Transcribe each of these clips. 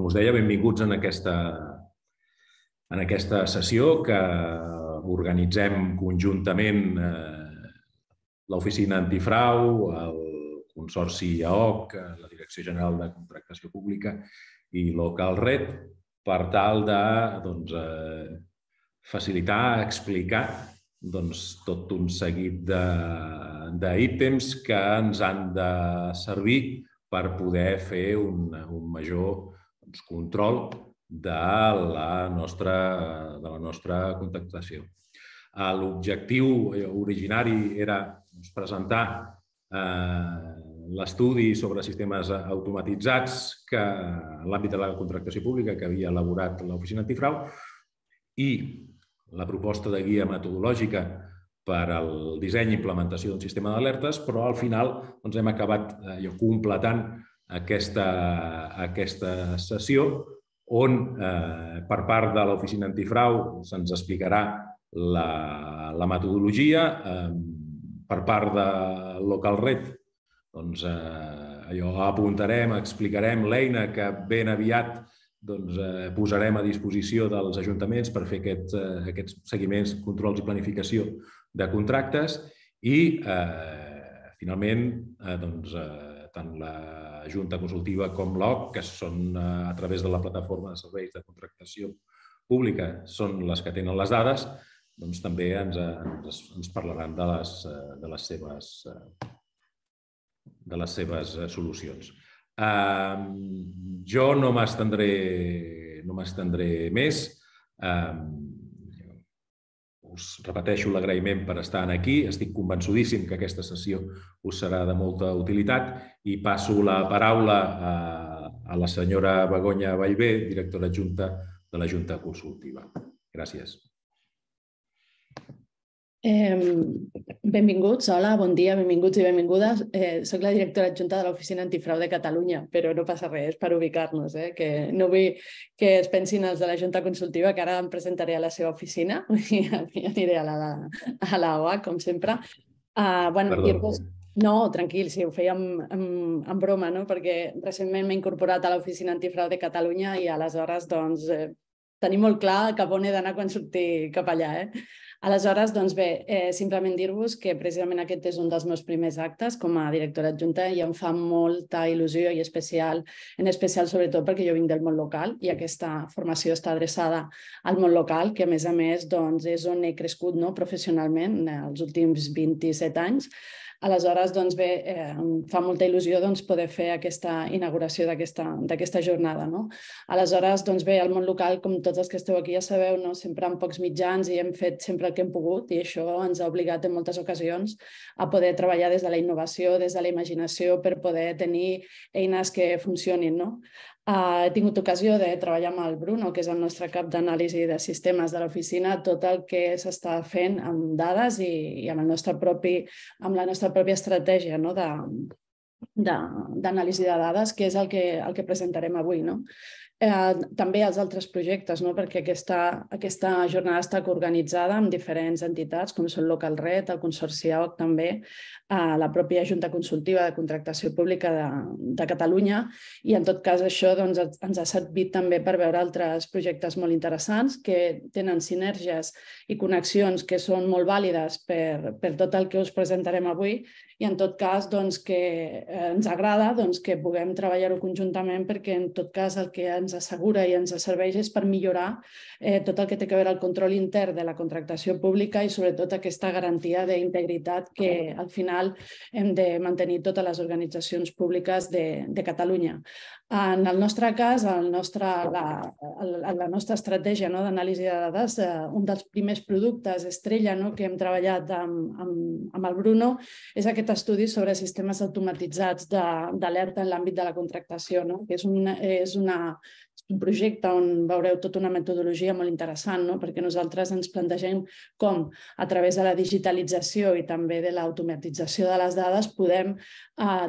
Com us deia, benvinguts en aquesta sessió que organitzem conjuntament l'Oficina Antifrau, el Consorci AOC, la Direcció General de Contractació Pública i Localret, per tal de facilitar, explicar tot un seguit d'ítems que ens han de servir per poder fer un major control de la nostra contractació. L'objectiu originari era presentar l'estudi sobre sistemes automatitzats que en l'àmbit de la contractació pública que havia elaborat l'Oficina Antifrau i la proposta de guia metodològica per al disseny i implementació d'un sistema d'alertes, però al final hem acabat completant aquesta sessió on per part de l'Oficina Antifrau se'ns explicarà la metodologia, per part de Localret apuntarem, explicarem l'eina que ben aviat posarem a disposició dels ajuntaments per fer aquests seguiments, controls i planificació de contractes i, finalment, tant la Junta Consultiva com l'OC, que són a través de la Plataforma de Serveis de Contractació Pública, són les que tenen les dades, també ens parlaran de les seves solucions. Jo no m'estendré més. Us repeteixo l'agraïment per estar aquí. Estic convençudíssim que aquesta sessió us serà de molta utilitat i passo la paraula a la senyora Begoña Ballvé, directora adjunta de la Junta Consultiva. Gràcies. Benvinguts, hola, bon dia, benvinguts i benvingudes. Soc la directora adjunta de l'Oficina Antifrau de Catalunya, però no passa res, per ubicar-nos, que no vull que es pensin els de la Junta Consultiva, que ara em presentaré a la seva oficina, i aniré a l'OA, com sempre. Perdó. No, tranquil, sí, ho feia en broma, perquè recentment m'he incorporat a l'Oficina Antifrau de Catalunya i aleshores, doncs, tenir molt clar cap on he d'anar quan surti cap allà. Aleshores, doncs bé, simplement dir-vos que precisament aquest és un dels meus primers actes com a directora adjunta i em fa molta il·lusió i en especial sobretot perquè jo vinc del món local i aquesta formació està adreçada al món local, que a més doncs és on he crescut professionalment els últims 27 anys. Aleshores, doncs bé, em fa molta il·lusió poder fer aquesta inauguració d'aquesta jornada. Aleshores, doncs bé, el món local, com tots els que esteu aquí ja sabeu, sempre amb pocs mitjans i hem fet sempre el que hem pogut i això ens ha obligat en moltes ocasions a poder treballar des de la innovació, des de la imaginació per poder tenir eines que funcionin. He tingut ocasió de treballar amb el Bruno, que és el nostre cap d'anàlisi de sistemes de l'oficina, tot el que s'està fent amb dades i amb la nostra pròpia estratègia d'anàlisi de dades, que és el que presentarem avui. També els altres projectes, perquè aquesta jornada està organitzada amb diferents entitats, com són Localret, el Consorci AOC també, la pròpia Junta Consultiva de Contractació Pública de Catalunya, i en tot cas això ens ha servit també per veure altres projectes molt interessants que tenen sinergies i connexions que són molt vàlides per tot el que us presentarem avui i en tot cas que ens agrada que puguem treballar-ho conjuntament perquè en tot cas el que ens assegura i ens serveix és per millorar tot el que té a veure el control intern de la contractació pública i sobretot aquesta garantia d'integritat que al final hem de mantenir totes les organitzacions públiques de Catalunya. En el nostre cas, la nostra estratègia d'anàlisi de dades, un dels primers productes estrella que hem treballat amb el Bruno és aquest estudi sobre sistemes automatitzats d'alerta en l'àmbit de la contractació, que és un projecte on veureu tota una metodologia molt interessant, perquè nosaltres ens plantegem com a través de la digitalització i també de l'automatització de les dades podem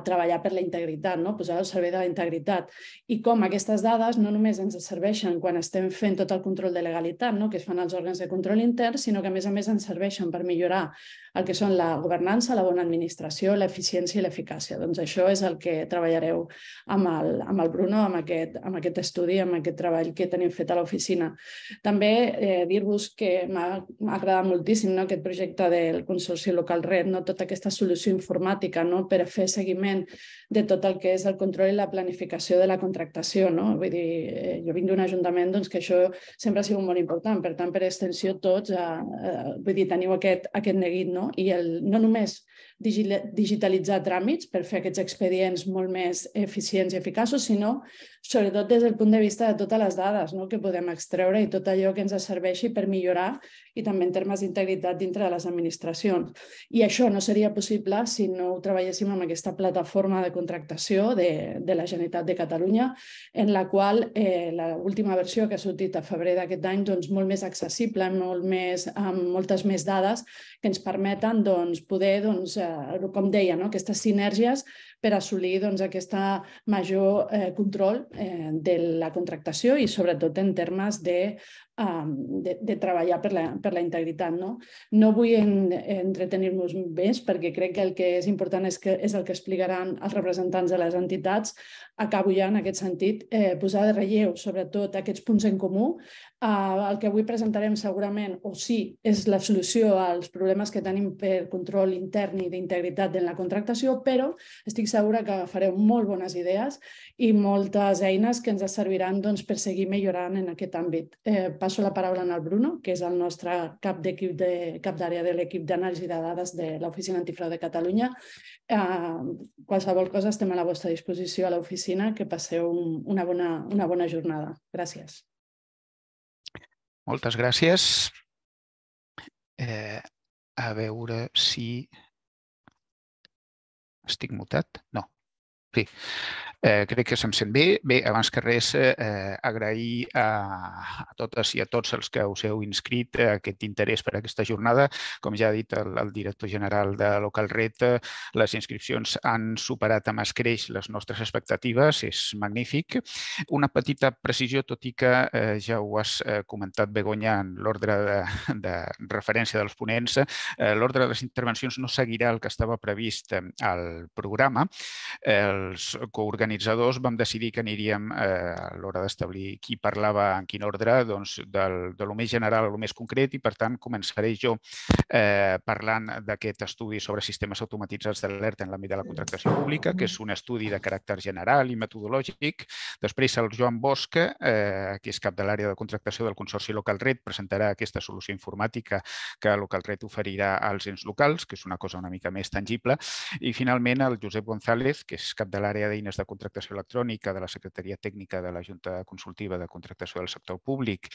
treballar per la integritat, posar al servei de la integritat. I com aquestes dades no només ens serveixen quan estem fent tot el control de legalitat que es fan els òrgans de control intern, sinó que a més ens serveixen per millorar el que són la governança, la bona administració, participació, l'eficiència i l'eficàcia. Doncs això és el que treballareu amb el Bruno, amb aquest estudi, amb aquest treball que tenim fet a l'oficina. També dir-vos que m'ha agradat moltíssim aquest projecte del Consorci Localret, tota aquesta solució informàtica per fer seguiment de tot el que és el control i la planificació de la contractació. Vull dir, jo vinc d'un ajuntament que això sempre ha sigut molt important, per tant, per extensió tots, vull dir, teniu aquest neguit, i no només digitalitzar tràmits per fer aquests expedients molt més eficients i eficaços, sinó sobretot des del punt de vista de totes les dades que podem extreure i tot allò que ens serveixi per millorar i també en termes d'integritat dintre de les administracions. I això no seria possible si no ho treballéssim amb aquesta plataforma de contractació de la Generalitat de Catalunya, en la qual l'última versió que ha sortit a febrer d'aquest any és molt més accessible, amb moltes més dades que ens permeten poder, com deia, aquestes sinergies per assolir aquest major control de la contractació i sobretot en termes de treballar per la integritat. No vull entretenir-nos més perquè crec que el que és important és el que explicaran els representants de les entitats. Acabo ja en aquest sentit, posar de relleu sobretot aquests punts en comú. El que avui presentarem segurament, o sí, és la solució als problemes que tenim per control intern i d'integritat en la contractació, però estic segura que fareu molt bones idees i moltes eines que ens serviran per seguir millorant en aquest àmbit. Passo la paraula al Bruno, que és el nostre cap d'àrea de l'equip d'anàlisi de dades de l'Oficina Antifrau de Catalunya. Qualsevol cosa, estem a la vostra disposició a l'oficina. Que passeu una bona jornada. Gràcies. Moltes gràcies. A veure si... Estic mutat? No. Sí, crec que se'm sent bé. Bé, abans que res, agrair a totes i a tots els que us heu inscrit aquest interès per aquesta jornada. Com ja ha dit el director general de Localret, les inscripcions han superat amb escreix les nostres expectatives. És magnífic. Una petita precisió, tot i que ja ho has comentat, Begoña, en l'ordre de referència dels ponents. L'ordre de les intervencions no seguirà el que estava previst al programa. Els coorganitzadors vam decidir que aniríem, a l'hora d'establir qui parlava en quin ordre, de lo més general a lo més concret, i per tant començaré jo parlant d'aquest estudi sobre sistemes automatitzats d'alerta en l'àmbit de la contractació pública, que és un estudi de caràcter general i metodològic. Després el Joan Bosch, que és cap de l'àrea de contractació del Consorci Localret, presentarà aquesta solució informàtica que Localret oferirà als ens locals, que és una cosa una mica més tangible. I finalment el Josep González, que és cap de l'àrea d'eines de contractació electrònica de la Secretaria Tècnica de la Junta Consultiva de Contractació del Sector Públic,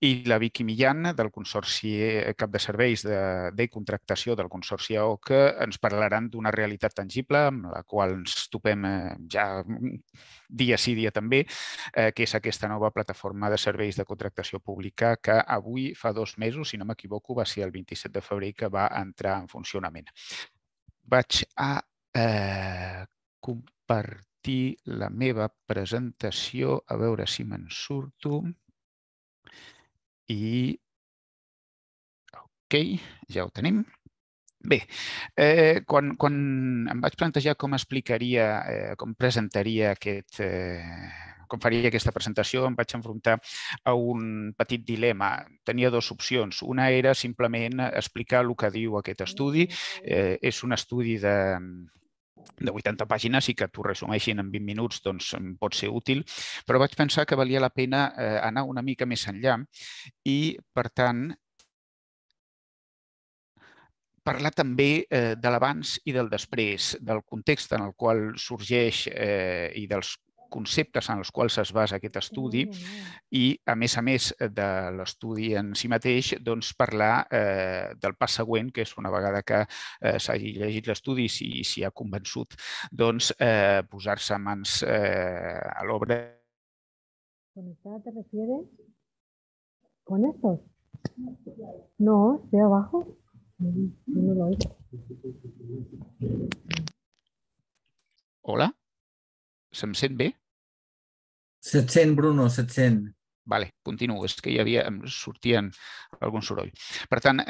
i la Vicky Millán, del Consorci Cap de Serveis de Contractació del Consorci AO, que ens parlaran d'una realitat tangible amb la qual ens topem ja dia sí dia també, que és aquesta nova plataforma de serveis de contractació pública que avui fa 2 mesos, si no m'equivoco, va ser el 27 de febrer que va entrar en funcionament. Vaig a compartir la meva presentació, a veure si me'n surto. I... ok, ja ho tenim. Bé, quan em vaig plantejar com presentaria aquest... com faria aquesta presentació, em vaig enfrontar a un petit dilema. Tenia 2 opcions. Una era simplement explicar el que diu aquest estudi. És un estudi de 80 pàgines i que t'ho resumeixin en 20 minuts doncs pot ser útil, però vaig pensar que valia la pena anar una mica més enllà i, per tant, parlar també de l'abans i del després, del context en el qual sorgeix i dels conceptes en els quals es basa aquest estudi i, a més de l'estudi en si mateix, doncs parlar del pas següent, que és una vegada que s'hagi llegit l'estudi i s'hi ha convençut, doncs posar-se mans a l'obra. ¿Conectada te refieres? ¿Con estos? No, ¿de abajo? No lo oigo. Hola? Se'm sent bé? Se't sent, Bruno, se't sent. Vale, continuo, és que hi havia, sortien algun soroll. Per tant,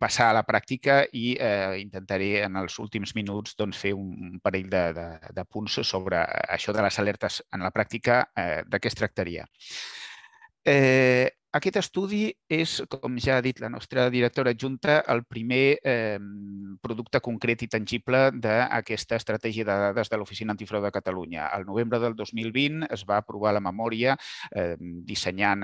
passar a la pràctica i intentaré en els últims minuts fer un parell de punts sobre això de les alertes en la pràctica, de què es tractaria. Aquest estudi és, com ja ha dit la nostra directora adjunta, el primer producte concret i tangible d'aquesta estratègia de dades de l'Oficina Antifrau de Catalunya. Al novembre del 2020 es va aprovar la memòria dissenyant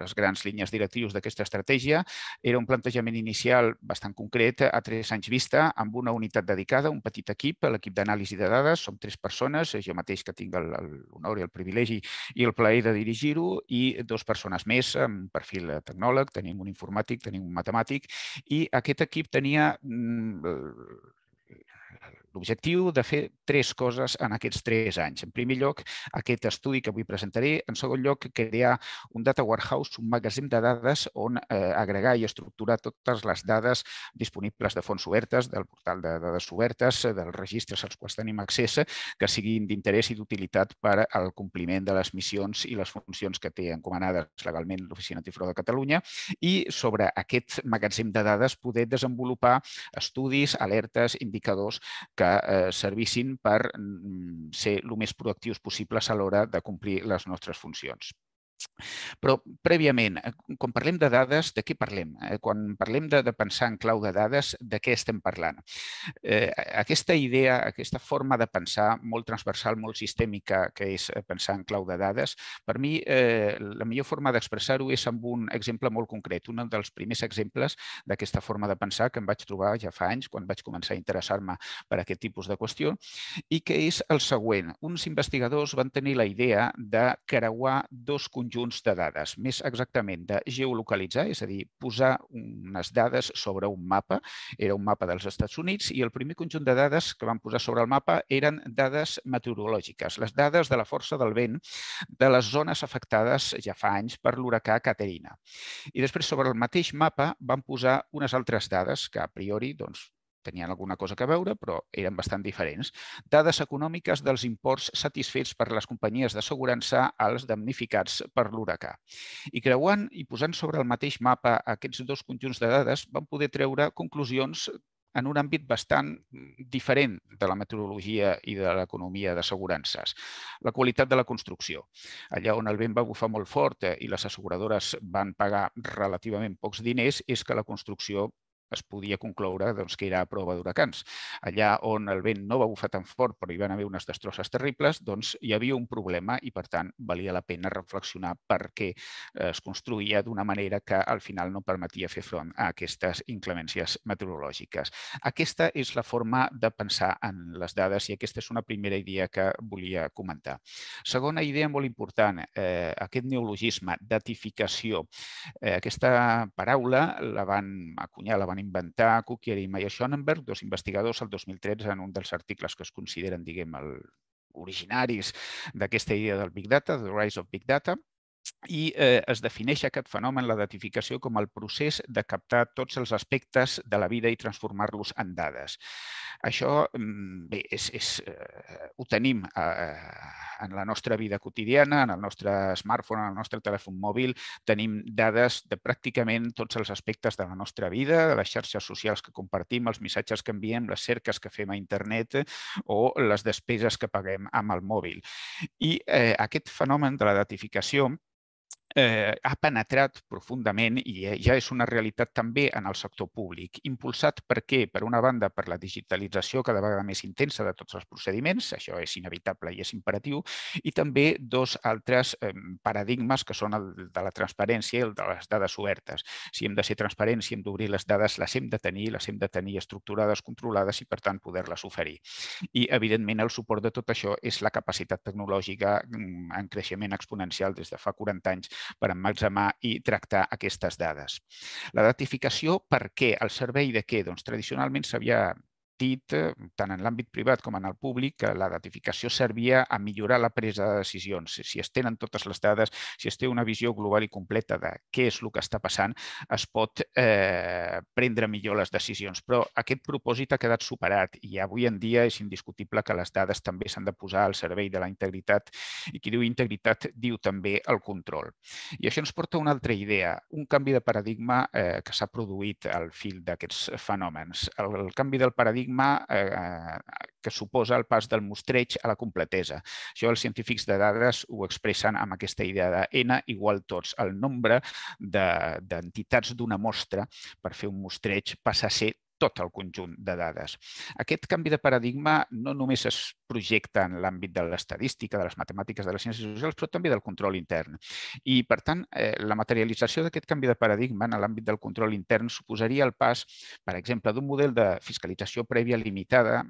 les grans línies directrius d'aquesta estratègia. Era un plantejament inicial bastant concret a 3 anys vista, amb una unitat dedicada, un petit equip, l'equip d'anàlisi de dades. Som 3 persones, jo mateix que tinc l'honor i el privilegi i el plaer de dirigir-ho, i 2 persones més, un perfil tecnòleg, tenim un informàtic, tenim un matemàtic, i aquest equip tenia l'objectiu de fer 3 coses en aquests 3 anys. En primer lloc, aquest estudi que avui presentaré. En segon lloc, crear un data warehouse, un magatzem de dades on agregar i estructurar totes les dades disponibles de fonts obertes, del portal de dades obertes, dels registres als quals tenim accés, que siguin d'interès i d'utilitat per al compliment de les missions i les funcions que té encomanades legalment l'Oficina Antifrau de Catalunya, i sobre aquest magatzem de dades poder desenvolupar estudis, alertes, indicadors que servissin per ser el més proactius possibles a l'hora de complir les nostres funcions. Però, prèviament, quan parlem de dades, de què parlem? Quan parlem de pensar en clau de dades, de què estem parlant? Aquesta idea, aquesta forma de pensar molt transversal, molt sistèmica, que és pensar en clau de dades, per mi la millor forma d'expressar-ho és amb un exemple molt concret, un dels primers exemples d'aquesta forma de pensar que em vaig trobar ja fa anys quan vaig començar a interessar-me per aquest tipus de qüestió, i que és el següent. Uns investigadors van tenir la idea de creuar 2 conjunts de dades, més exactament de geolocalitzar, és a dir, posar unes dades sobre un mapa. Era un mapa dels Estats Units i el primer conjunt de dades que van posar sobre el mapa eren dades meteorològiques, les dades de la força del vent de les zones afectades ja fa anys per l'huracà Katrina. I després, sobre el mateix mapa, van posar unes altres dades que a priori tenien alguna cosa a veure, però eren bastant diferents. Dades econòmiques dels imports satisfets per les companyies d'assegurança als damnificats per l'huracà. I creuant i posant sobre el mateix mapa aquests 2 conjunts de dades, van poder treure conclusions en un àmbit bastant diferent de la meteorologia i de l'economia d'assegurances. La qualitat de la construcció. Allà on el vent va bufar molt fort i les asseguradores van pagar relativament pocs diners és que la construcció es podia concloure que era a prova d'huracans. Allà on el vent no va bufar tan fort però hi van haver unes destrosses terribles, hi havia un problema i, per tant, valia la pena reflexionar per què es construïa d'una manera que al final no permetia fer front a aquestes inclemències meteorològiques. Aquesta és la forma de pensar en les dades i aquesta és una primera idea que volia comentar. Segona idea molt important, aquest neologisme, datificació. Aquesta paraula la van acunyar, la van inventar Cookier i Meyer Schoenberg, 2 investigadors, el 2013, en un dels articles que es consideren, diguem, originaris d'aquesta idea del Big Data, The Rise of Big Data, i es defineix aquest fenomen, la datificació, com el procés de captar tots els aspectes de la vida i transformar-los en dades. Això, bé, ho tenim en la nostra vida quotidiana, en el nostre smartphone, en el nostre telèfon mòbil. Tenim dades de pràcticament tots els aspectes de la nostra vida, de les xarxes socials que compartim, els missatges que enviem, les cerques que fem a internet o les despeses que paguem amb el mòbil. I aquest fenomen de la datificació ha penetrat profundament i ja és una realitat també en el sector públic. Impulsat per què? Per una banda, per la digitalització cada vegada més intensa de tots els procediments, això és inevitable i és imperatiu, i també 2 altres paradigmes que són el de la transparència i el de les dades obertes. Si hem de ser transparents, si hem d'obrir les dades, les hem de tenir estructurades, controlades i, per tant, poder-les oferir. I, evidentment, el suport de tot això és la capacitat tecnològica en creixement exponencial des de fa 40 anys per emmagatzemar i tractar aquestes dades. La datificació per què? Al servei de què? Doncs tradicionalment s'havia sentit, tant en l'àmbit privat com en el públic, que la datificació servia a millorar la presa de decisions. Si es tenen totes les dades, si es té una visió global i completa de què és el que està passant, es pot prendre millor les decisions. Però aquest propòsit ha quedat superat i avui en dia és indiscutible que les dades també s'han de posar al servei de la integritat i qui diu integritat diu també el control. I això ens porta a una altra idea, un canvi de paradigma que s'ha produït al fil d'aquests fenòmens. El canvi del paradigma que suposa el pas del mostreig a la completesa. Això els científics de dades ho expressen amb aquesta idea de N igual tots. El nombre d'entitats d'una mostra per fer un mostreig passa a ser tot el conjunt de dades. Aquest canvi de paradigma no només es projecta en l'àmbit de l'estadística, de les matemàtiques, de les ciències socials, però també del control intern. I, per tant, la materialització d'aquest canvi de paradigma en l'àmbit del control intern suposaria el pas, per exemple, d'un model de fiscalització prèvia limitada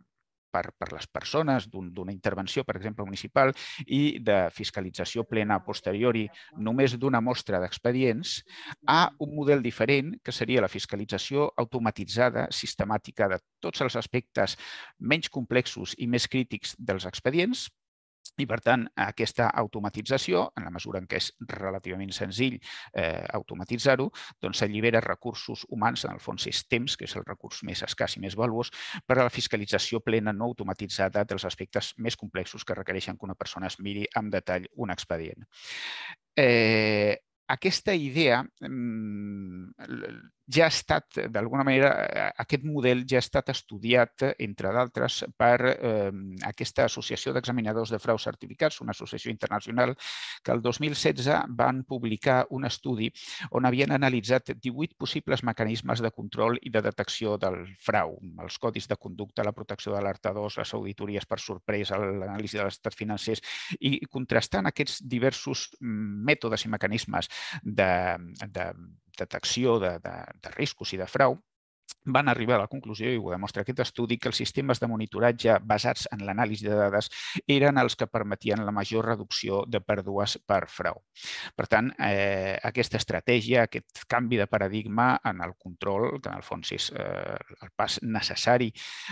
per les persones, d'una intervenció, per exemple, municipal, i de fiscalització plena a posteriori només d'una mostra d'expedients, a un model diferent, que seria la fiscalització automatitzada, sistemàtica, de tots els aspectes menys complexos i més crítics dels expedients. I, per tant, aquesta automatització, en la mesura en què és relativament senzill automatitzar-ho, doncs s'allibera recursos humans, en el fons és temps, que és el recurs més escàs i més valuós, per a la fiscalització plena no automatitzada dels aspectes més complexos que requereixen que una persona es miri amb detall un expedient. Aquesta idea ja ha estat, d'alguna manera, aquest model ja ha estat estudiat, entre d'altres, per aquesta Associació d'Examinadors de Frau Certificats, una associació internacional, que el 2016 van publicar un estudi on havien analitzat 18 possibles mecanismes de control i de detecció del frau, els codis de conducta, la protecció d'alertadors, les auditories per sorpresa, l'anàlisi de l'estat financer, i contrastant aquests diversos mètodes i mecanismes de detecció de riscos i de frau, van arribar a la conclusió, i ho demostra aquest estudi, que els sistemes de monitoratge basats en l'anàlisi de dades eren els que permetien la major reducció de pèrdues per frau. Per tant, aquesta estratègia, aquest canvi de paradigma en el control, que en el fons és el pas necessari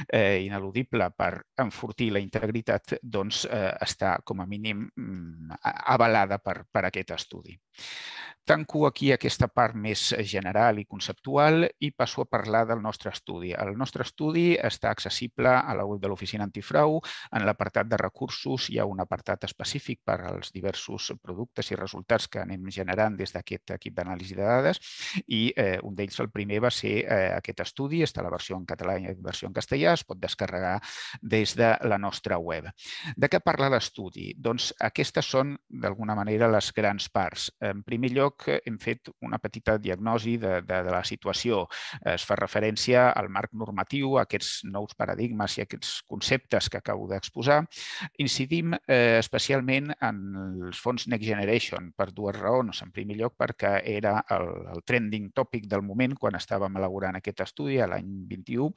i ineludible per enfortir la integritat, doncs està com a mínim avalada per aquest estudi. Tanco aquí aquesta part més general i conceptual i passo a parlar del nostre estudi. El nostre estudi està accessible a la web de l'Oficina Antifrau. En l'apartat de recursos hi ha un apartat específic per als diversos productes i resultats que anem generant des d'aquest equip d'anàlisi de dades i un d'ells, el primer, va ser aquest estudi. Està la versió en català i la versió en castellà. Es pot descarregar des de la nostra web. De què parla l'estudi? Doncs aquestes són, d'alguna manera, les grans parts. En primer lloc, hem fet una petita diagnosi de la situació. Es fa referència al marc normatiu, a aquests nous paradigmes i aquests conceptes que acabo d'exposar. Incidim especialment en els fons Next Generation per dues raons. En primer lloc, perquè era el trending topic del moment quan estàvem elaborant aquest estudi, a l'any 21.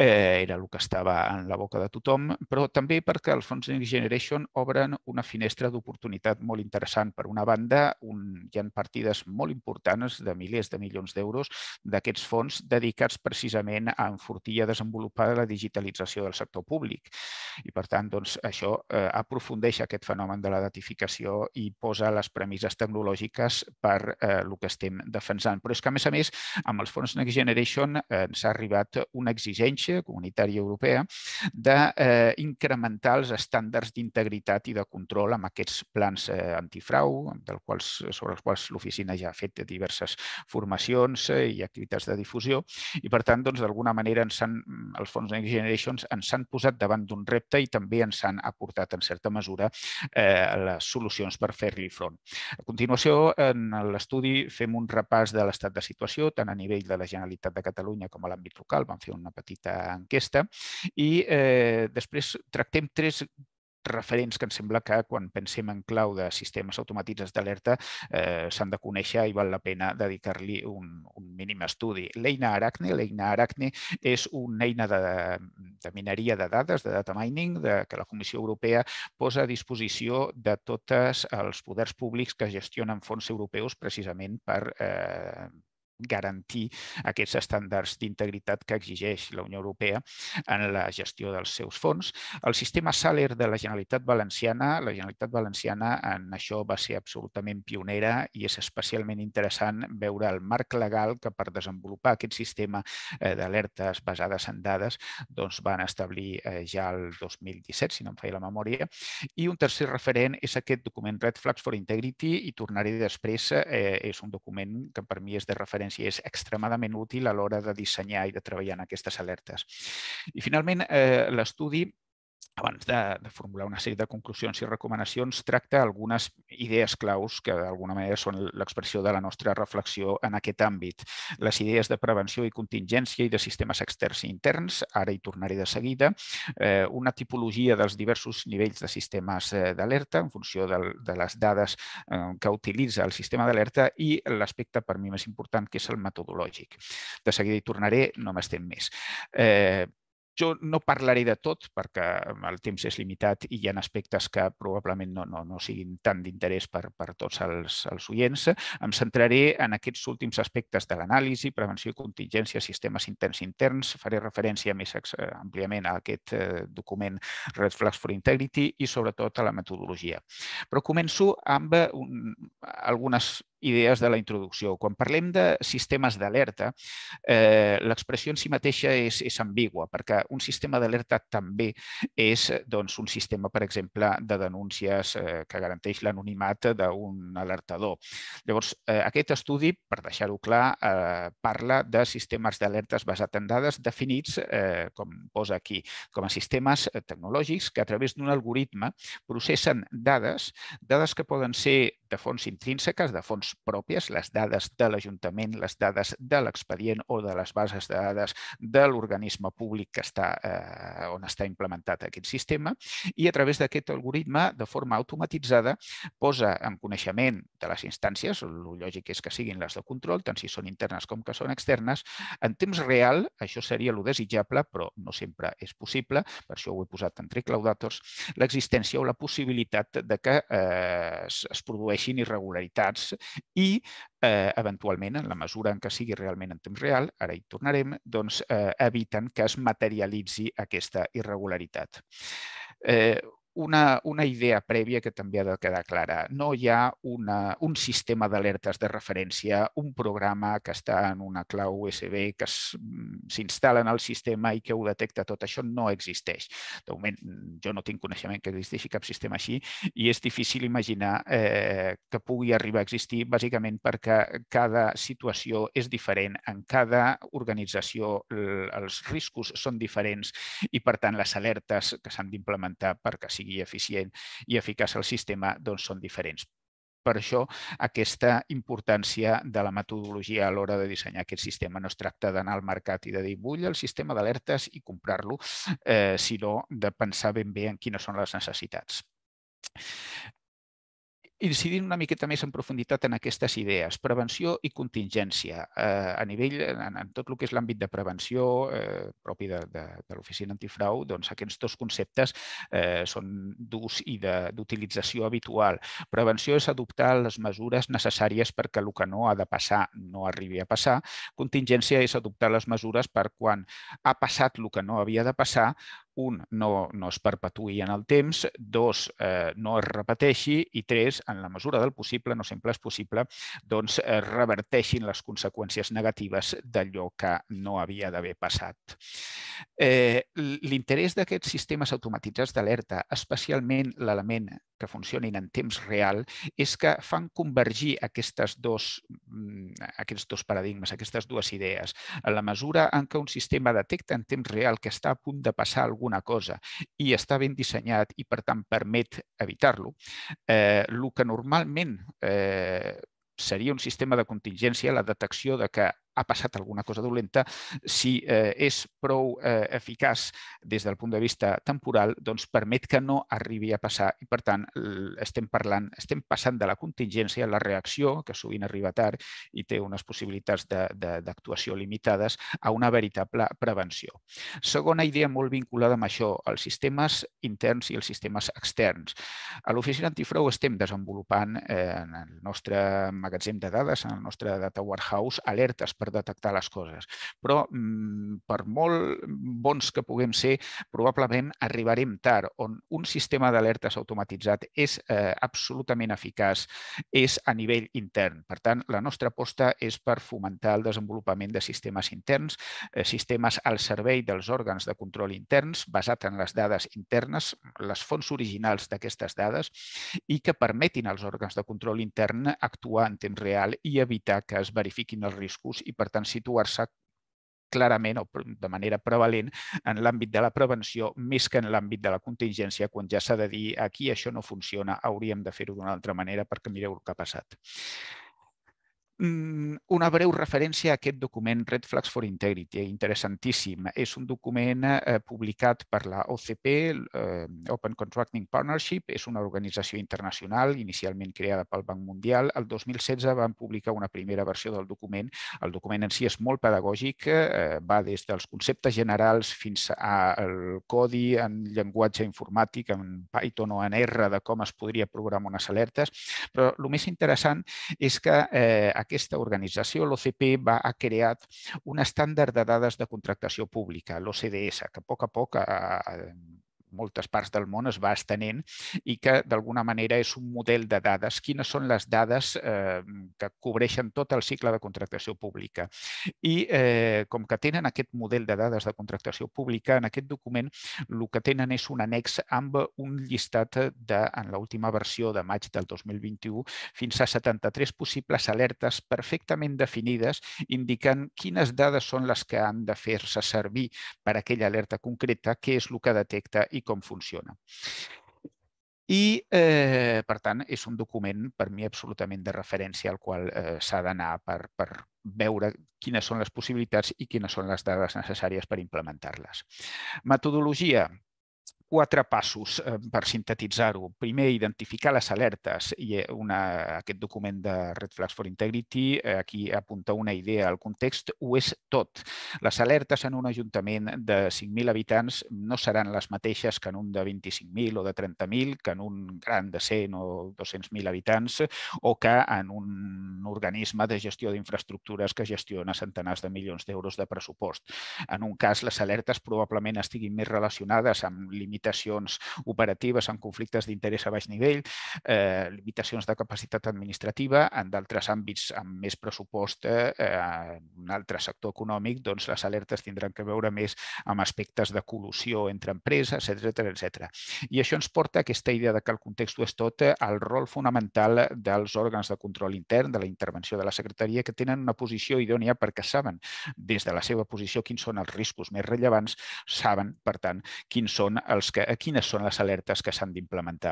Era el que estava en la boca de tothom, però també perquè els fons Next Generation obren una finestra d'oportunitat molt interessant. Per una banda, hi ha partides molt importants de milers de milions d'euros d'aquests fons dedicats precisament a enfortir i a desenvolupar la digitalització del sector públic. I, per tant, això aprofundeix aquest fenomen de la datificació i posa les premisses tecnològiques per el que estem defensant. Però és que, a més, amb els fons Next Generation ens ha arribat una exigència comunitària europea d'incrementar els estàndards d'integritat i de control amb aquests plans antifrau, sobre els quals l'oficina ja ha fet diverses formacions i activitats de difusió i, per tant, d'alguna manera els fons Next Generation ens han posat davant d'un repte i també ens han aportat, en certa mesura, les solucions per fer-li front. A continuació, en l'estudi fem un repàs de l'estat de situació, tant a nivell de la Generalitat de Catalunya com a l'àmbit local. Vam fer una petita enquesta i després tractem tres referents que em sembla que quan pensem en clau de sistemes automàtics d'alerta s'han de conèixer i val la pena dedicar-li un mínim estudi. L'eina Aracne. L'eina Aracne és una eina de mineria de dades, de data mining, que la Comissió Europea posa a disposició de tots els poders públics que gestionen fons europeus precisament per garantir aquests estàndards d'integritat que exigeix la Unió Europea en la gestió dels seus fons. El sistema Saler de la Generalitat Valenciana, en això va ser absolutament pionera i és especialment interessant veure el marc legal que per desenvolupar aquest sistema d'alertes basades en dades van establir ja el 2017, si no em feia la memòria. I un tercer referent és aquest document Red Flags for Integrity i tornaré després, és un document que per mi és de referència i és extremadament útil a l'hora de dissenyar i de treballar en aquestes alertes. I finalment, l'estudi, abans de formular una sèrie de conclusions i recomanacions, tracta algunes idees claus que d'alguna manera són l'expressió de la nostra reflexió en aquest àmbit. Les idees de prevenció i contingència i de sistemes externs i interns, ara hi tornaré de seguida, una tipologia dels diversos nivells de sistemes d'alerta en funció de les dades que utilitza el sistema d'alerta i l'aspecte per mi més important que és el metodològic. De seguida hi tornaré, no m'estén més. Jo no parlaré de tot perquè el temps és limitat i hi ha aspectes que probablement no siguin tant d'interès per tots els oients. Em centraré en aquests últims aspectes de l'anàlisi, prevenció i contingència, sistemes interns i interns. Faré referència més àmpliament a aquest document Red Flags for Integrity i sobretot a la metodologia. Però començo amb algunes idees de la introducció. Quan parlem de sistemes d'alerta, l'expressió en si mateixa és ambigua, perquè un sistema d'alerta també és un sistema, per exemple, de denúncies que garanteix l'anonimat d'un alertador. Llavors, aquest estudi, per deixar-ho clar, parla de sistemes d'alertes basats en dades definits, com posa aquí, com a sistemes tecnològics que a través d'un algoritme processen dades que poden ser de fonts intrínseques, de fonts pròpies, les dades de l'Ajuntament, les dades de l'expedient o de les bases de dades de l'organisme públic on està implementat aquest sistema, i a través d'aquest algoritme, de forma automatitzada, posa en coneixement de les instàncies, el lògic és que siguin les de control, tant si són internes com que són externes, en temps real, això seria el desitjable, però no sempre és possible, per això ho he posat entre claudators, l'existència o la possibilitat que es produeixin irregularitats i, eventualment, en la mesura en què sigui realment en temps real, ara hi tornarem, eviten que es materialitzi aquesta irregularitat. Una idea prèvia que també ha de quedar clara. No hi ha un sistema d'alertes de referència, un programa que està en una clau USB que s'instal·la en el sistema i que ho detecta tot. Això no existeix. De moment, jo no tinc coneixement que existeixi cap sistema així i és difícil imaginar que pugui arribar a existir, bàsicament perquè cada situació és diferent. En cada organització els riscos són diferents i, per tant, les alertes que s'han d'implementar perquè sigui eficient i eficaç el sistema són diferents. Per això, aquesta importància de la metodologia a l'hora de dissenyar aquest sistema. No es tracta d'anar al mercat i de dir vull el sistema d'alertes i comprar-lo, sinó de pensar ben bé en quines són les necessitats. Incidint una miqueta més en profunditat en aquestes idees, prevenció i contingència. En tot el que és l'àmbit de prevenció propi de l'Oficina Antifrau, aquests dos conceptes són d'ús i d'utilització habitual. Prevenció és adoptar les mesures necessàries perquè el que no ha de passar no arribi a passar. Contingència és adoptar les mesures per quan ha passat el que no havia de passar, un, no es perpetuï en el temps, dos, no es repeteixi i tres, en la mesura del possible, no sempre és possible, reverteixin les conseqüències negatives d'allò que no havia d'haver passat. L'interès d'aquests sistemes automatitzats d'alerta, especialment l'element que funcionin en temps real, és que fan convergir aquests dos paradigmes, aquestes dues idees. En la mesura en què un sistema detecta en temps real que està a punt de passar alguna cosa i està ben dissenyat i, per tant, permet evitar-lo, el que normalment seria un sistema de contingència, la detecció que ha passat alguna cosa dolenta, si és prou eficaç des del punt de vista temporal, doncs permet que no arribi a passar i, per tant, estem passant de la contingència a la reacció, que sovint arriba tard i té unes possibilitats d'actuació limitades, a una veritable prevenció. Segona idea molt vinculada amb això, els sistemes interns i els sistemes externs. A l'Oficina Antifrau estem desenvolupant en el nostre magatzem de dades, en el nostre data warehouse, alertes per detectar les coses. Però per molt bons que puguem ser, probablement arribarem tard, on un sistema d'alertes automatitzat és absolutament eficaç, és a nivell intern. Per tant, la nostra aposta és per fomentar el desenvolupament de sistemes interns, sistemes al servei dels òrgans de control interns, basat en les dades internes, les fonts originals d'aquestes dades, i que permetin als òrgans de control intern actuar en temps real i evitar que es verifiquin els riscos i, per tant, situar-se clarament o de manera prevalent en l'àmbit de la prevenció més que en l'àmbit de la contingència, quan ja s'ha de dir aquí això no funciona, hauríem de fer-ho d'una altra manera perquè mireu el que ha passat. Una breu referència a aquest document Red Flags for Integrity, interessantíssim. És un document publicat per la OCP, Open Contracting Partnership, és una organització internacional inicialment creada pel Banc Mundial. El 2016 van publicar una primera versió del document. El document en si és molt pedagògic, va des dels conceptes generals fins al codi en llenguatge informàtic, en Python o en R, de com es podria programar unes alertes. Però el més interessant és que aquesta organització, l'OCP, ha creat un estàndard de dades de contractació pública, l'OCDES, que a poc moltes parts del món es va estenent i que d'alguna manera és un model de dades. Quines són les dades que cobreixen tot el cicle de contractació pública? I com que tenen aquest model de dades de contractació pública, en aquest document el que tenen és un annex amb un llistat de, en l'última versió de maig del 2021, fins a 73 possibles alertes perfectament definides indicant quines dades són les que han de fer-se servir per aquella alerta concreta, què és el que detecta i com funciona. I, per tant, és un document per mi absolutament de referència al qual s'ha d'anar per veure quines són les possibilitats i quines són les dades necessàries per implementar-les. Metodologia. 4 passos per sintetitzar-ho. Primer, identificar les alertes. Aquest document de Red Flags for Integrity aquí apunta una idea. El context ho és tot. Les alertes en un ajuntament de 5.000 habitants no seran les mateixes que en un de 25.000 o de 30.000, que en un gran de 100 o 200.000 habitants o que en un organisme de gestió d'infraestructures que gestiona centenars de milions d'euros de pressupost. En un cas, les alertes probablement estiguin més relacionades amb limitacions operatives en conflictes d'interès a baix nivell, limitacions de capacitat administrativa, en d'altres àmbits amb més pressupost, en un altre sector econòmic, doncs les alertes tindran que veure més amb aspectes de col·lusió entre empreses, etc. I això ens porta a aquesta idea que el context ho és tot, el rol fonamental dels òrgans de control intern, de la intervenció de la secretaria, que tenen una posició idònia perquè saben des de la seva posició quins són els riscos més rellevants, saben, per tant, quins són els quines són les alertes que s'han d'implementar.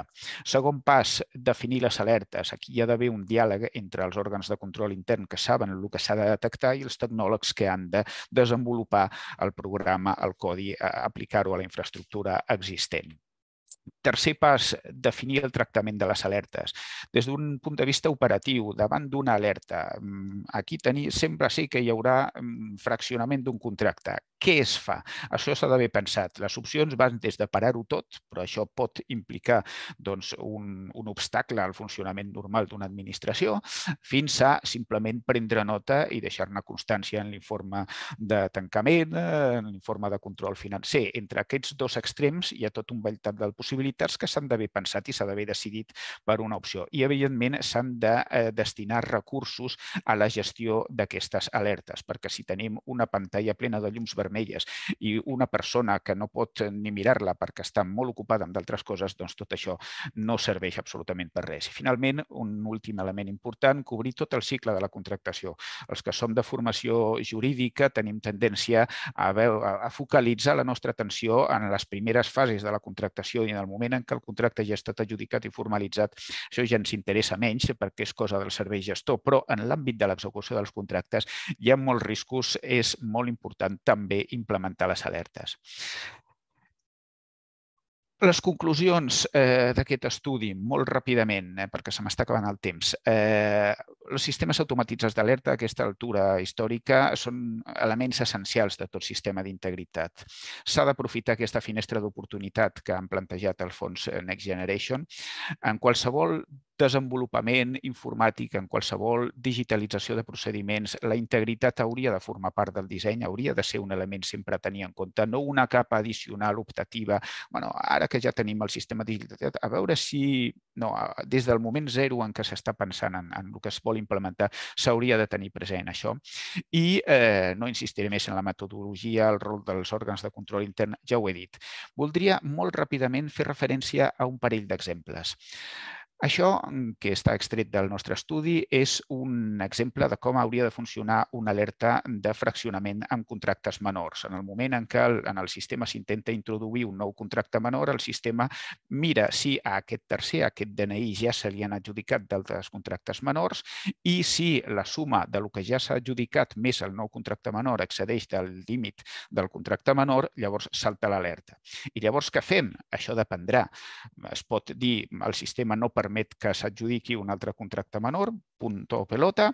Segon pas, definir les alertes. Aquí hi ha d'haver un diàleg entre els òrgans de control intern que saben el que s'ha de detectar i els tecnòlegs que han de desenvolupar el programa, el codi, aplicar-ho a la infraestructura existent. Tercer pas, definir el tractament de les alertes. Des d'un punt de vista operatiu, davant d'una alerta, aquí sempre sí que hi haurà fraccionament d'un contracte. Què es fa? Això s'ha d'haver pensat. Les opcions van des de parar-ho tot, però això pot implicar un obstacle al funcionament normal d'una administració, fins a simplement prendre nota i deixar-ne constància en l'informe de tancament, en l'informe de control financer. Entre aquests dos extrems hi ha tot un ventall de possibilitats que s'han d'haver pensat i s'ha d'haver decidit per una opció. I, evidentment, s'han de destinar recursos a la gestió d'aquestes alertes, perquè si tenim una pantalla plena de llums vermells vermelles i una persona que no pot ni mirar-la perquè està molt ocupada amb d'altres coses, doncs tot això no serveix absolutament per res. I finalment, un últim element important, cobrir tot el cicle de la contractació. Els que som de formació jurídica tenim tendència a focalitzar la nostra atenció en les primeres fases de la contractació i en el moment en què el contracte ja ha estat adjudicat i formalitzat. Això ja ens interessa menys perquè és cosa del servei gestor, però en l'àmbit de l'execució dels contractes hi ha molts riscos, és molt important també implementar les alertes. Les conclusions d'aquest estudi, molt ràpidament, perquè se m'està acabant el temps. Els sistemes automatitzats d'alerta a aquesta altura històrica són elements essencials de tot sistema d'integritat. S'ha d'aprofitar aquesta finestra d'oportunitat que han plantejat el fons Next Generation en qualsevol desenvolupament informàtic, en qualsevol digitalització de procediments. La integritat hauria de formar part del disseny, hauria de ser un element sempre a tenir en compte, no una capa addicional optativa. Ara que ja tenim el sistema de digitalitat, a veure si des del moment zero en què s'està pensant en el que es vol implementar s'hauria de tenir present això. I no insistiré més en la metodologia, el rol dels òrgans de control intern, ja ho he dit. Voldria molt ràpidament fer referència a un parell d'exemples. Això, que està extret del nostre estudi, és un exemple de com hauria de funcionar una alerta de fraccionament amb contractes menors. En el moment en què en el sistema s'intenta introduir un nou contracte menor, el sistema mira si a aquest tercer, a aquest DNI, ja se li han adjudicat d'altres contractes menors i si la suma del que ja s'ha adjudicat més el nou contracte menor excedeix del límit del contracte menor, llavors salta l'alerta. I llavors què fem? Això dependrà. Es pot dir el sistema no permet que s'adjudiqui un altre contracte menor, punto o pelota.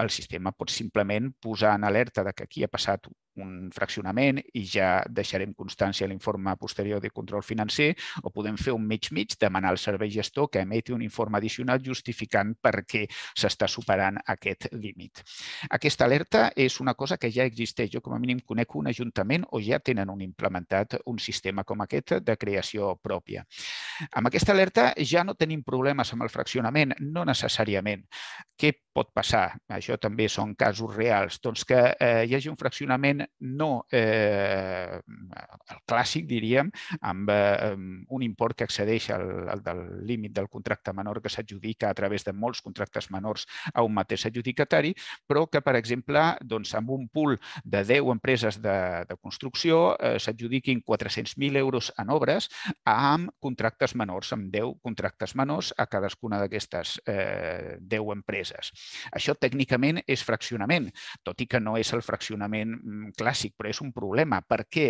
El sistema pot simplement posar en alerta que aquí ha passat un fraccionament i ja deixarem constància a l'informe posterior de control financer, o podem fer un mig-mig, demanar al servei gestor que emeti un informe addicional justificant per què s'està superant aquest límit. Aquesta alerta és una cosa que ja existeix. Jo, com a mínim, conec un ajuntament o ja tenen implementat un sistema com aquest de creació pròpia. Amb aquesta alerta ja no tenim problemes amb el fraccionament, no necessàriament. Què pot passar? Això també són casos reals. Doncs que hi hagi un fraccionament no el clàssic, diríem, amb un import que excedeix al del límit del contracte menor que s'adjudica a través de molts contractes menors a un mateix adjudicatari, però que, per exemple, amb un pool de 10 empreses de construcció s'adjudiquin 400.000 euros en obres amb contractes menors, amb 10 contractes menors a cadascuna d'aquestes 10 empreses. Això tècnicament és fraccionament, tot i que no és el fraccionament clàssic, però és un problema. Per què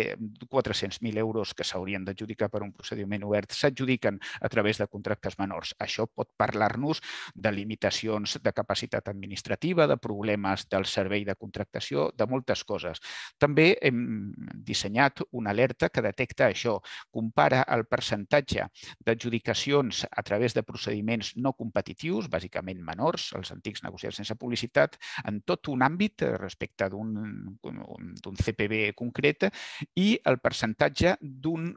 400.000 euros que s'haurien d'adjudicar per un procediment obert s'adjudiquen a través de contractes menors? Això pot parlar-nos de limitacions de capacitat administrativa, de problemes del servei de contractació, de moltes coses. També hem dissenyat una alerta que detecta això, compara el percentatge d'adjudicacions a través de procediments no competitius, bàsicament menors, els antics negociats sense publicitat, en tot un àmbit respecte d'un CPB concret i el percentatge d'un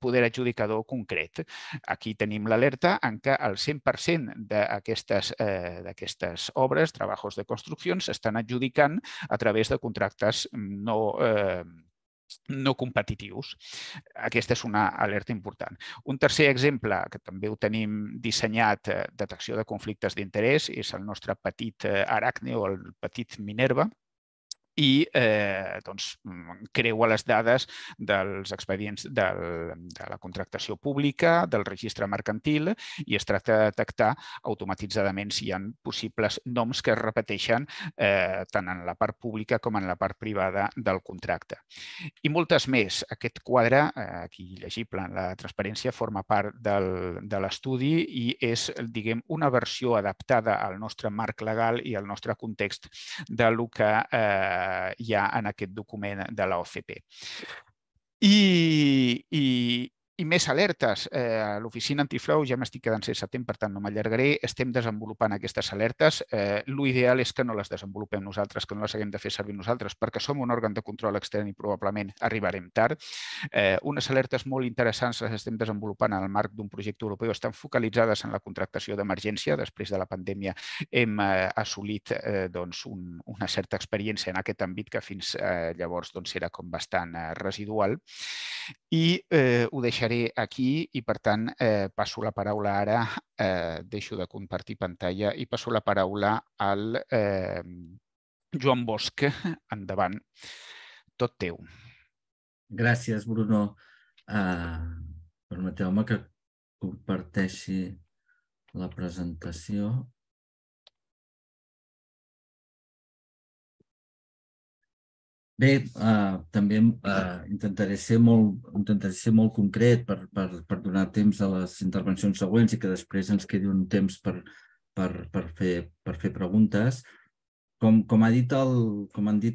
poder adjudicador concret. Aquí tenim l'alerta en què el 100% d'aquestes obres, treballs de construcció, s'estan adjudicant a través de contractes no competitius. Aquesta és una alerta important. Un tercer exemple, que també ho tenim dissenyat, detecció de conflictes d'interès, és el nostre petit Aracne o el petit Minerva, i creua les dades dels expedients de la contractació pública, del registre mercantil, i es tracta de detectar automatitzadament si hi ha possibles noms que es repeteixen tant en la part pública com en la part privada del contracte. I moltes més. Aquest quadre, aquí llegible en la transparència, forma part de l'estudi i és, diguem, una versió adaptada al nostre marc legal i al nostre context del que hi ha en aquest document de l'OCP. I I més alertes. L'Oficina Antifrau, ja m'estic quedant sense temps, per tant no m'allargaré, estem desenvolupant aquestes alertes. L'ideal és que no les desenvolupem nosaltres, que no les haguem de fer servir nosaltres, perquè som un òrgan de control extern i probablement arribarem tard. Unes alertes molt interessants les estem desenvolupant en el marc d'un projecte europeu. Estan focalitzades en la contractació d'emergència. Després de la pandèmia hem assolit una certa experiència en aquest àmbit que fins llavors era com bastant residual. I ho deixaré aquí i, per tant, passo la paraula ara, deixo de compartir pantalla i passo la paraula al Joan Bosch. Endavant, tot teu. Gràcies, Bruno. Permeteu-me que comparteixi la presentació. Bé, també intentaré ser molt concret per donar temps a les intervencions següents i que després ens quedi un temps per fer preguntes. Com han dit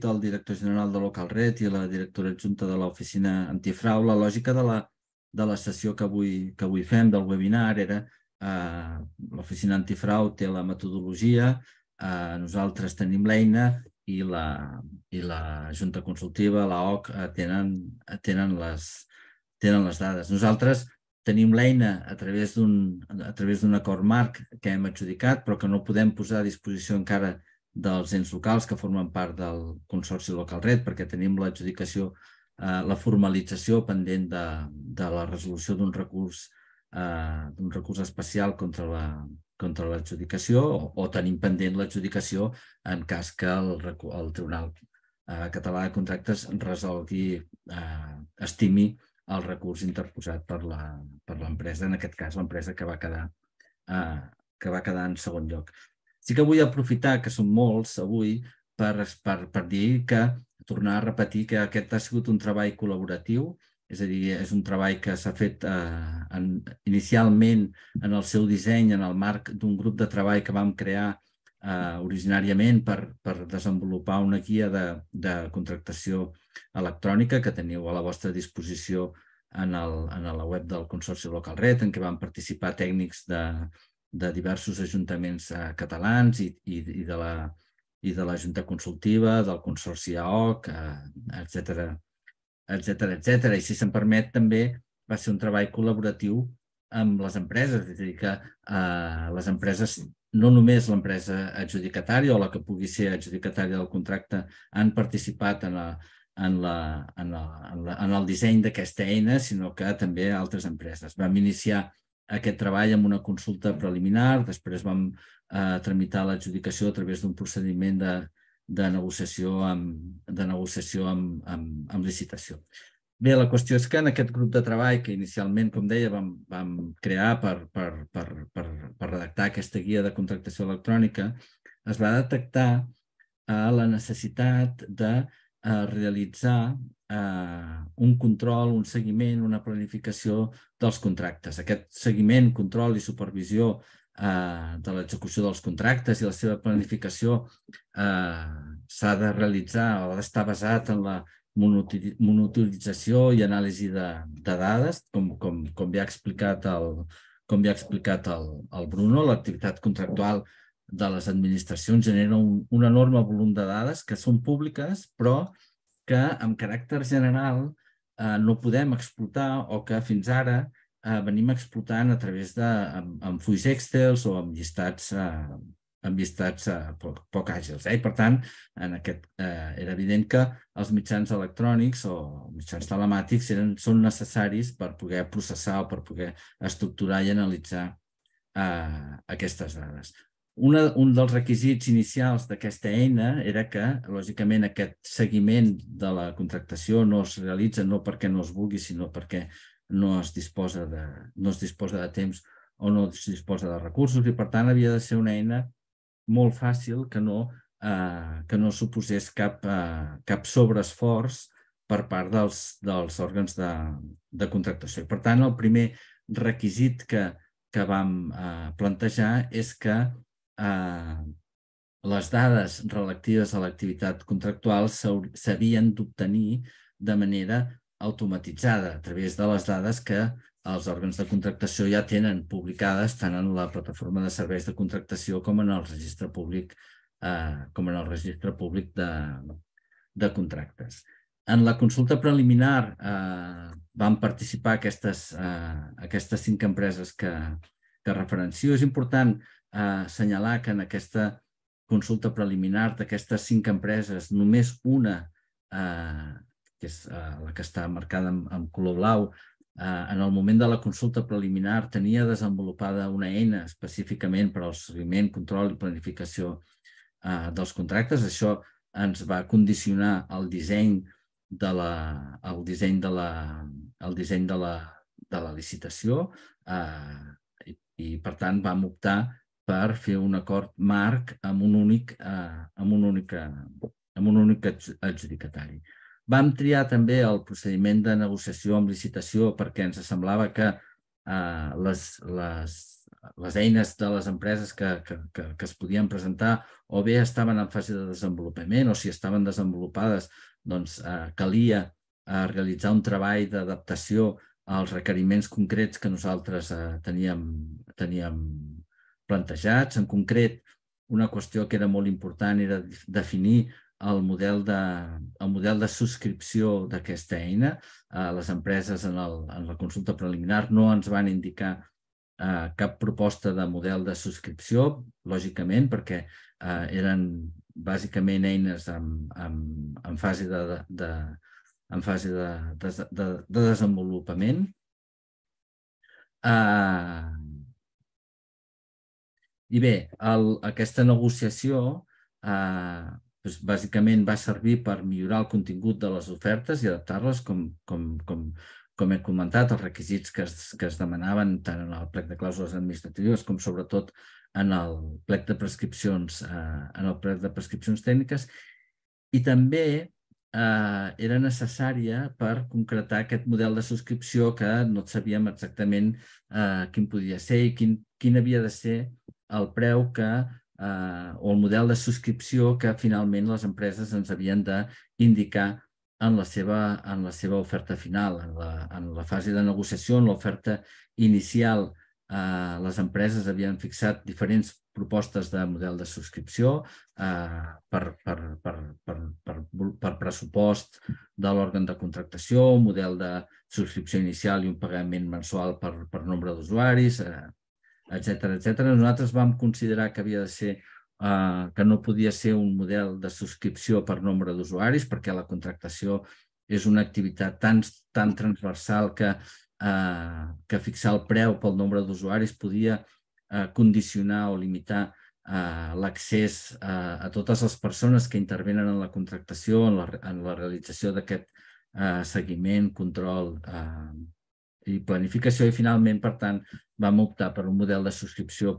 el director general de Localret i la directora adjunta de l'Oficina Antifrau, la lògica de la sessió que avui fem, del webinar, era l'Oficina Antifrau té la metodologia, nosaltres tenim l'eina, i la Junta Consultiva, l'AOC, tenen les dades. Nosaltres tenim l'eina a través d'un acord marc que hem adjudicat, però que no podem posar a disposició encara dels ens locals que formen part del Consorci Localret, perquè tenim l'adjudicació, la formalització pendent de la resolució d'un recurs especial contra l'adjudicació, o tenim pendent l'adjudicació en cas que el Tribunal Català de Contractes resolgui, estimi el recurs interposat per l'empresa, en aquest cas l'empresa que va quedar en segon lloc. Sí que vull aprofitar, que som molts avui, per dir que, tornar a repetir que aquest ha sigut un treball col·laboratiu. És a dir, és un treball que s'ha fet inicialment en el seu disseny, en el marc d'un grup de treball que vam crear originàriament per desenvolupar una guia de contractació electrònica que teniu a la vostra disposició en la web del Consorci Localret, en què van participar tècnics de diversos ajuntaments catalans i de la Junta Consultiva, del Consorci AOC, etcètera. I si se'n permet, també va ser un treball col·laboratiu amb les empreses, és a dir, que les empreses, no només l'empresa adjudicatària o la que pugui ser adjudicatària del contracte, han participat en el disseny d'aquesta eina, sinó que també altres empreses. Vam iniciar aquest treball amb una consulta preliminar, després vam tramitar l'adjudicació a través d'un procediment de negociació amb licitació. Bé, la qüestió és que en aquest grup de treball que inicialment, com deia, vam crear per redactar aquesta guia de contractació electrònica, es va detectar la necessitat de realitzar un control, un seguiment, una planificació dels contractes. Aquest seguiment, control i supervisió de l'execució dels contractes i la seva planificació s'ha de realitzar o ha d'estar basat en la monitorització i anàlisi de dades, com ja ha explicat el Bruno. L'activitat contractual de les administracions genera un enorme volum de dades que són públiques, però que amb caràcter general no podem explotar o que fins ara venim explotant a través de fulls Excel o amb llistats poc àgils. Per tant, era evident que els mitjans electrònics o mitjans telemàtics són necessaris per poder processar o per poder estructurar i analitzar aquestes dades. Un dels requisits inicials d'aquesta eina era que, lògicament, aquest seguiment de la contractació no es realitza no perquè no es vulgui, sinó perquè no es disposa de temps o no es disposa de recursos i, per tant, havia de ser una eina molt fàcil que no suposés cap sobreesforç per part dels òrgans de contractació. Per tant, el primer requisit que vam plantejar és que les dades relatives a l'activitat contractual s'havien d'obtenir de manera automatitzada a través de les dades que els òrgans de contractació ja tenen publicades tant en la plataforma de serveis de contractació com en el registre públic de contractes. En la consulta preliminar van participar aquestes 5 empreses que referencio. És important assenyalar que en aquesta consulta preliminar d'aquestes 5 empreses, només una, que és la que està marcada amb color blau, en el moment de la consulta preliminar tenia desenvolupada una eina específicament per al seguiment, control i planificació dels contractes. Això ens va condicionar el disseny de la licitació i, per tant, vam optar per fer un acord marc amb un únic adjudicatari. Vam triar també el procediment de negociació amb licitació perquè ens semblava que les eines de les empreses que es podien presentar o bé estaven en fase de desenvolupament o si estaven desenvolupades, doncs calia realitzar un treball d'adaptació als requeriments concrets que nosaltres teníem plantejats. En concret, una qüestió que era molt important era definir el model de subscripció d'aquesta eina. Les empreses en la consulta preliminar no ens van indicar cap proposta de model de subscripció, lògicament, perquè eren bàsicament eines en fase de desenvolupament. I bé, aquesta negociació bàsicament va servir per millorar el contingut de les ofertes i adaptar-les, com he comentat, els requisits que es demanaven tant en el plec de clàusules administratives com sobretot en el plec de prescripcions tècniques. I també era necessària per concretar aquest model de subscripció que no sabíem exactament quin podia ser i quin havia de ser el preu o el model de subscripció que finalment les empreses ens havien d'indicar en la seva oferta final. En la fase de negociació, en l'oferta inicial, les empreses havien fixat diferents propostes de model de subscripció per pressupost de l'òrgan de contractació, un model de subscripció inicial i un pagament mensual per nombre d'usuaris, etc. Nosaltres vam considerar que havia de ser que no podia ser un model de subscripció per nombre d'usuaris perquè la contractació és una activitat tan transversal que fixar el preu pel nombre d'usuaris podia condicionar o limitar l'accés a totes les persones que intervenen en la contractació, en la realització d'aquest seguiment, control i planificació. I finalment, per tant, vam optar per un model de subscripció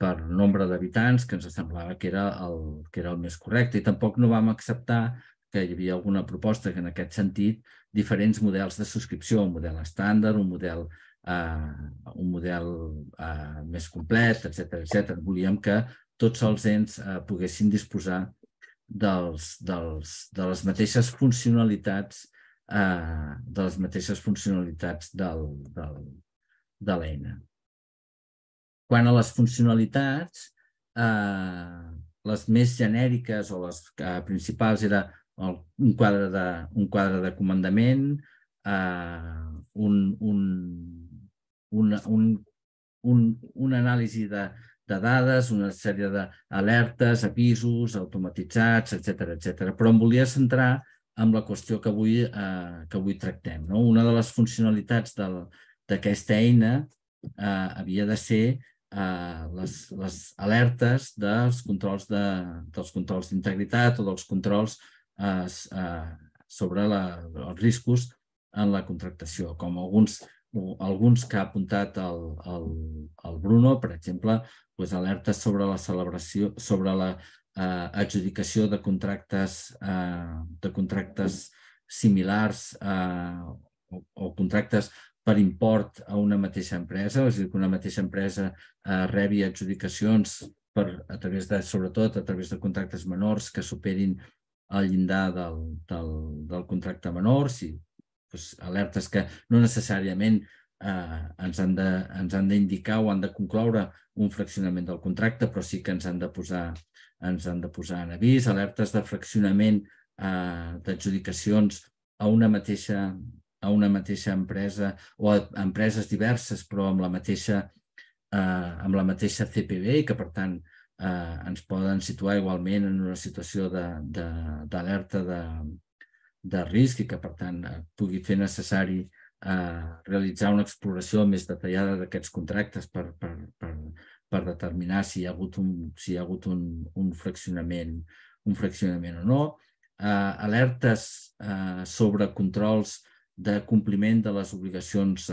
per nombre d'habitants, que ens semblava que era el més correcte. I tampoc no vam acceptar que hi havia alguna proposta que en aquest sentit diferents models de subscripció, un model estàndard, un model més complet, etc. Volíem que tots els ens poguessin disposar de les mateixes funcionalitats de l'eina. Quant a les funcionalitats, les més genèriques o les principals era un quadre de comandament, una anàlisi de dades, una sèrie d'alertes, avisos automatitzats, etc. Però em volia centrar en la qüestió que avui tractem. Una de les funcionalitats d'aquesta eina havia de ser les alertes dels controls d'integritat o dels controls sobre els riscos en la contractació, com alguns que ha apuntat el Bruno, per exemple, alertes sobre l'adjudicació de contractes similars o contractes per import a una mateixa empresa, és a dir, que una mateixa empresa rebi adjudicacions sobretot a través de contractes menors que superin el llindar del contracte menor, alertes que no necessàriament ens han d'indicar o han de concloure un fraccionament del contracte, però sí que ens han de posar en avís, alertes de fraccionament d'adjudicacions a una mateixa empresa o a empreses diverses però amb la mateixa CPB i que, per tant, ens poden situar igualment en una situació d'alerta de risc i que, per tant, pugui fer necessari realitzar una exploració més detallada d'aquests contractes per determinar si hi ha hagut un fraccionament o no. Alertes sobre controls de compliment de les obligacions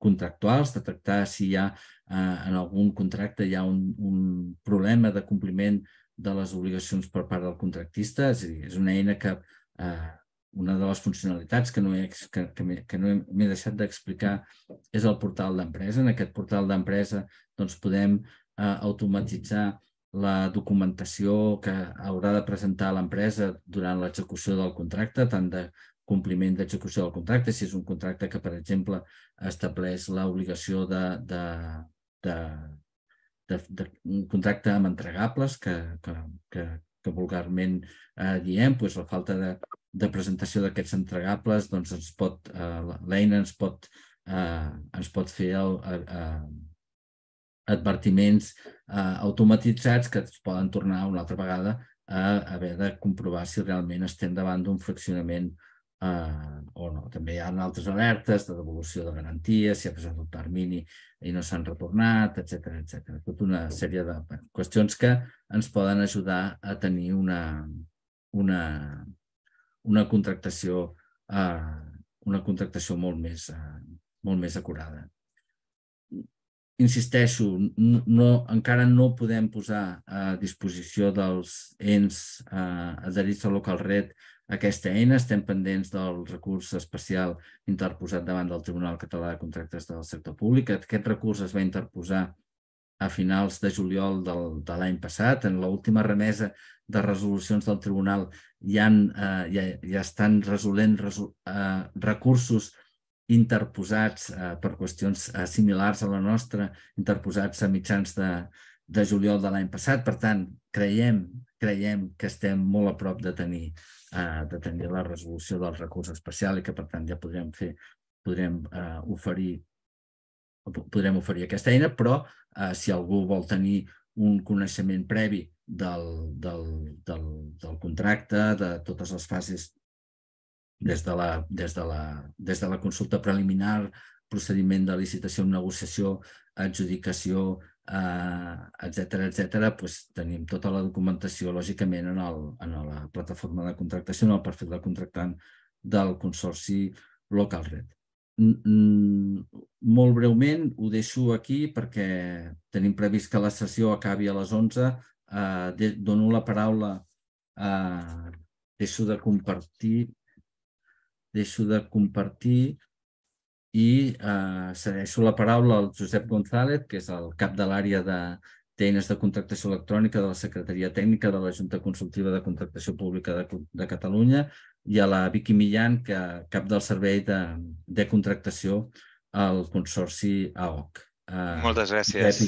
contractuals, detectar si hi ha en algun contracte hi ha un problema de compliment de les obligacions per part del contractista. És a dir, és una eina que, una de les funcionalitats que no m'he deixat d'explicar és el portal d'empresa. En aquest portal d'empresa podem automatitzar la documentació que haurà de presentar l'empresa durant l'execució del contracte, tant de compliment d'execució del contracte, si és un contracte que, per exemple, estableix l'obligació de contracte amb entregables, que vulgarment diem, la falta de presentació d'aquests entregables, l'eina ens pot fer advertiments automatitzats que es poden tornar una altra vegada a haver de comprovar si realment estem davant d'un fraccionament o no. També hi ha altres alertes de devolució de garanties, si ha passat el termini i no s'han retornat, etcètera. Tota una sèrie de qüestions que ens poden ajudar a tenir una contractació molt més acurada. Insisteixo, encara no podem posar a disposició dels ens adherits al Localret aquesta eina. Estem pendents del recurs especial interposat davant del Tribunal Català de Contractes del Sector Públic. Aquest recurs es va interposar a finals de juliol de l'any passat. En l'última remesa de resolucions del Tribunal ja estan resolent recursos interposats per qüestions similars a la nostra, interposats a mitjans de juliol de l'any passat. Per tant, creiem que estem molt a prop de tenir la resolució del recurs especial i que, per tant, ja podrem oferir aquesta eina, però si algú vol tenir un coneixement previ del contracte, de totes les fases des de la consulta preliminar, procediment de licitació, negociació, adjudicació, etcètera, tenim tota la documentació, lògicament, en la plataforma de contractació, en el perfil de contractant del Consorci Localret. Molt breument, ho deixo aquí perquè tenim previst que la sessió acabi a les 11. Dono la paraula, deixo de compartir i cedeixo la paraula al Josep González, que és el cap de l'àrea d'eines de contractació electrònica de la Secretaria Tècnica de la Junta Consultiva de Contractació Pública de Catalunya, i a la Vicky Millán, que és cap del servei de contractació al Consorci AOC. Moltes gràcies,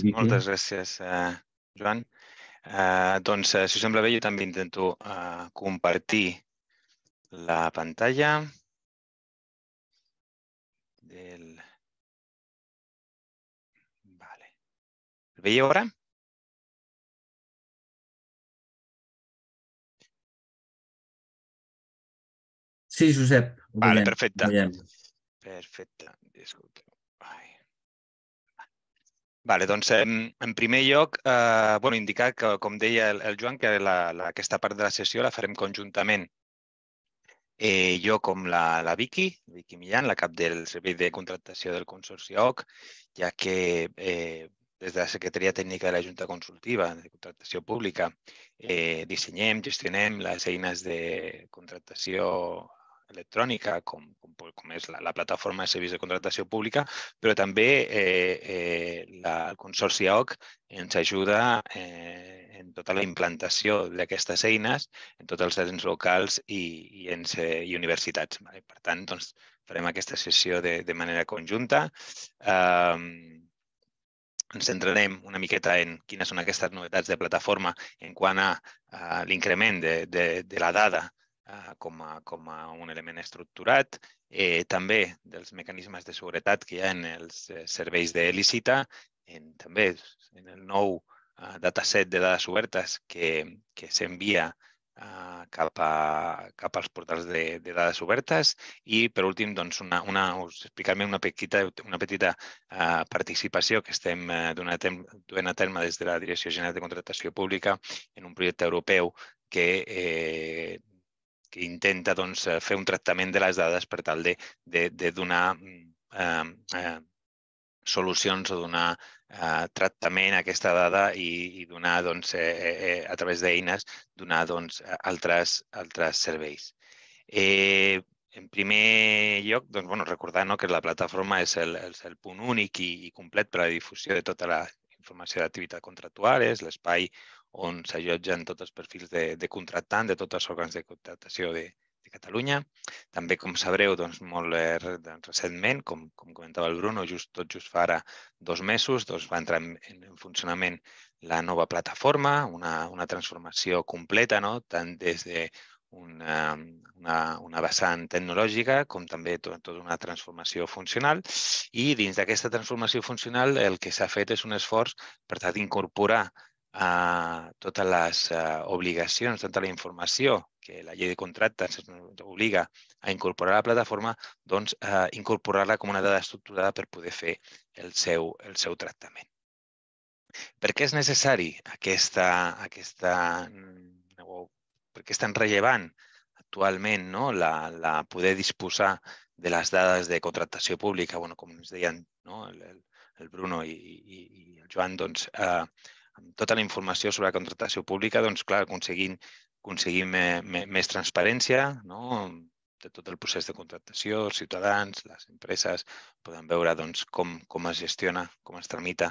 Joan. Doncs, si us sembla bé, jo també intento compartir la pantalla del... Vale. ¿Lo veieu ahora? Sí, Josep. Vale, perfecte. Perfecte. Disculpeu. Vale, doncs, en primer lloc, indicar que, com deia el Joan, que aquesta part de la sessió la farem conjuntament jo com la Vicky Millán, la cap del Servei de Contractació del Consorci AOC, ja que des de la Secretaria Tècnica de la Junta Consultiva de Contractació Pública dissenyem, gestionem les eines de contractació electrònica, com és la Plataforma de Serveis de Contractació Pública, però també el Consorci AOC ens ajuda en tota la implantació d'aquestes eines en tots els ens locals i universitats. Per tant, farem aquesta sessió de manera conjunta. Ens centrarem una miqueta en quines són aquestes novetats de plataforma en quant a l'increment de la dada com a un element estructurat, també dels mecanismes de seguretat que hi ha en els serveis de licita, també en el nou dataset de dades obertes que s'envia cap als portals de dades obertes i, per últim, us explicaré una petita participació que estem duent a terme des de la Direcció General de Contractació Pública en un projecte europeu que intenta fer un tractament de les dades per tal de donar solucions o donar tractament a aquesta dada i donar, a través d'eines, donar altres serveis. En primer lloc, recordar que la plataforma és el punt únic i complet per a la difusió de tota la informació d'activitat contractual, és l'espai on s'allotgen tots els perfils de contractant de tots els òrgans de contractació de Catalunya. També, com sabreu, molt recentment, com comentava el Bruno, tot just fa ara 2 mesos, va entrar en funcionament la nova plataforma, una transformació completa, tant des d'una vessant tecnològica com també tota una transformació funcional. I dins d'aquesta transformació funcional el que s'ha fet és un esforç per tal d'incorporar totes les obligacions, tota la informació que la llei de contractes obliga a incorporar a la plataforma, doncs incorporar-la com una dada estructurada per poder fer el seu tractament. Per què és necessari per què és tan rellevant actualment poder disposar de les dades de contractació pública? Com ens deien el Bruno i el Joan, amb tota la informació sobre la contractació pública, aconseguim més transparència de tot el procés de contractació, els ciutadans, les empreses, poden veure com es gestiona, com es tramita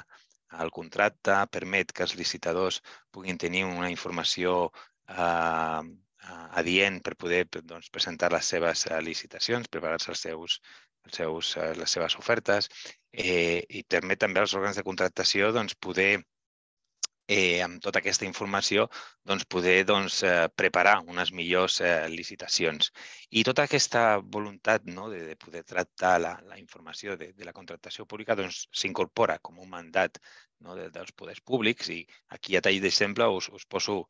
el contracte, permet que els licitadors puguin tenir una informació adient per poder presentar les seves licitacions, preparar-se les seves ofertes i permet també als òrgans de contractació poder, amb tota aquesta informació, poder preparar unes millors licitacions. I tota aquesta voluntat de poder tractar la informació de la contractació pública s'incorpora com un mandat dels poders públics. I aquí, a tall d'exemple, us poso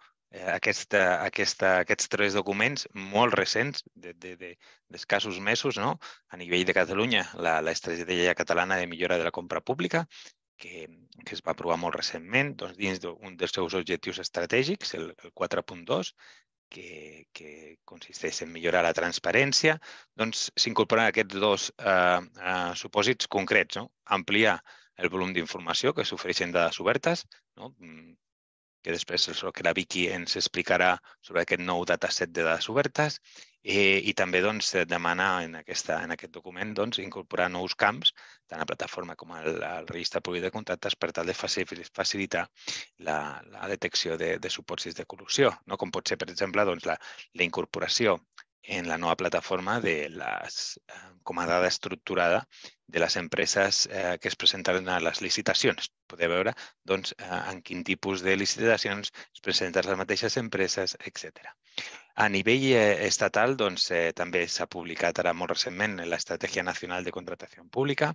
aquests 3 documents molt recents, d'escassos mesos, a nivell de Catalunya, l'Estratègia Catalana de Millora de la Compra Pública, que es va aprovar molt recentment, dins d'un dels seus objectius estratègics, el 4.2, que consisteix en millorar la transparència, s'incorporen aquests 2 supòsits concrets. Ampliar el volum d'informació que s'ofereixen dades obertes, que després la Vicky ens explicarà sobre aquest nou dataset de dades obertes, i també demanar en aquest document incorporar nous camps, tant a plataforma com al registre públic de contractes, per tal de facilitar la detecció de supòsits de corrupció, com pot ser, per exemple, la incorporació en la nova plataforma com a dada estructurada de les empreses que es presenten a les licitacions. Podeu veure en quin tipus de licitacions es presenten les mateixes empreses, etc. A nivell estatal també s'ha publicat ara molt recentment l'Estratègia Nacional de Contractació Pública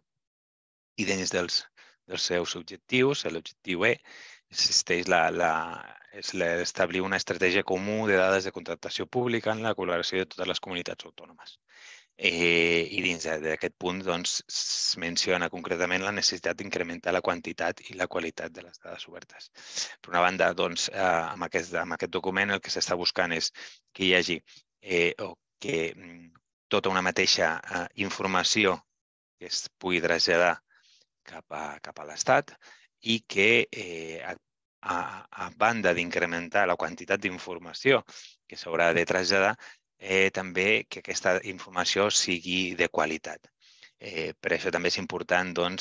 i dins dels seus objectius, l'objectiu E, és establir una estratègia comú de dades de contractació pública en la col·laboració de totes les comunitats autònomes. I dins d'aquest punt es menciona concretament la necessitat d'incrementar la quantitat i la qualitat de les dades obertes. Per una banda, amb aquest document el que s'està buscant és que hi hagi tota una mateixa informació que es pugui traslladar cap a l'Estat i que, a banda d'incrementar la quantitat d'informació que s'haurà de traslladar, també que aquesta informació sigui de qualitat. Per això també és important en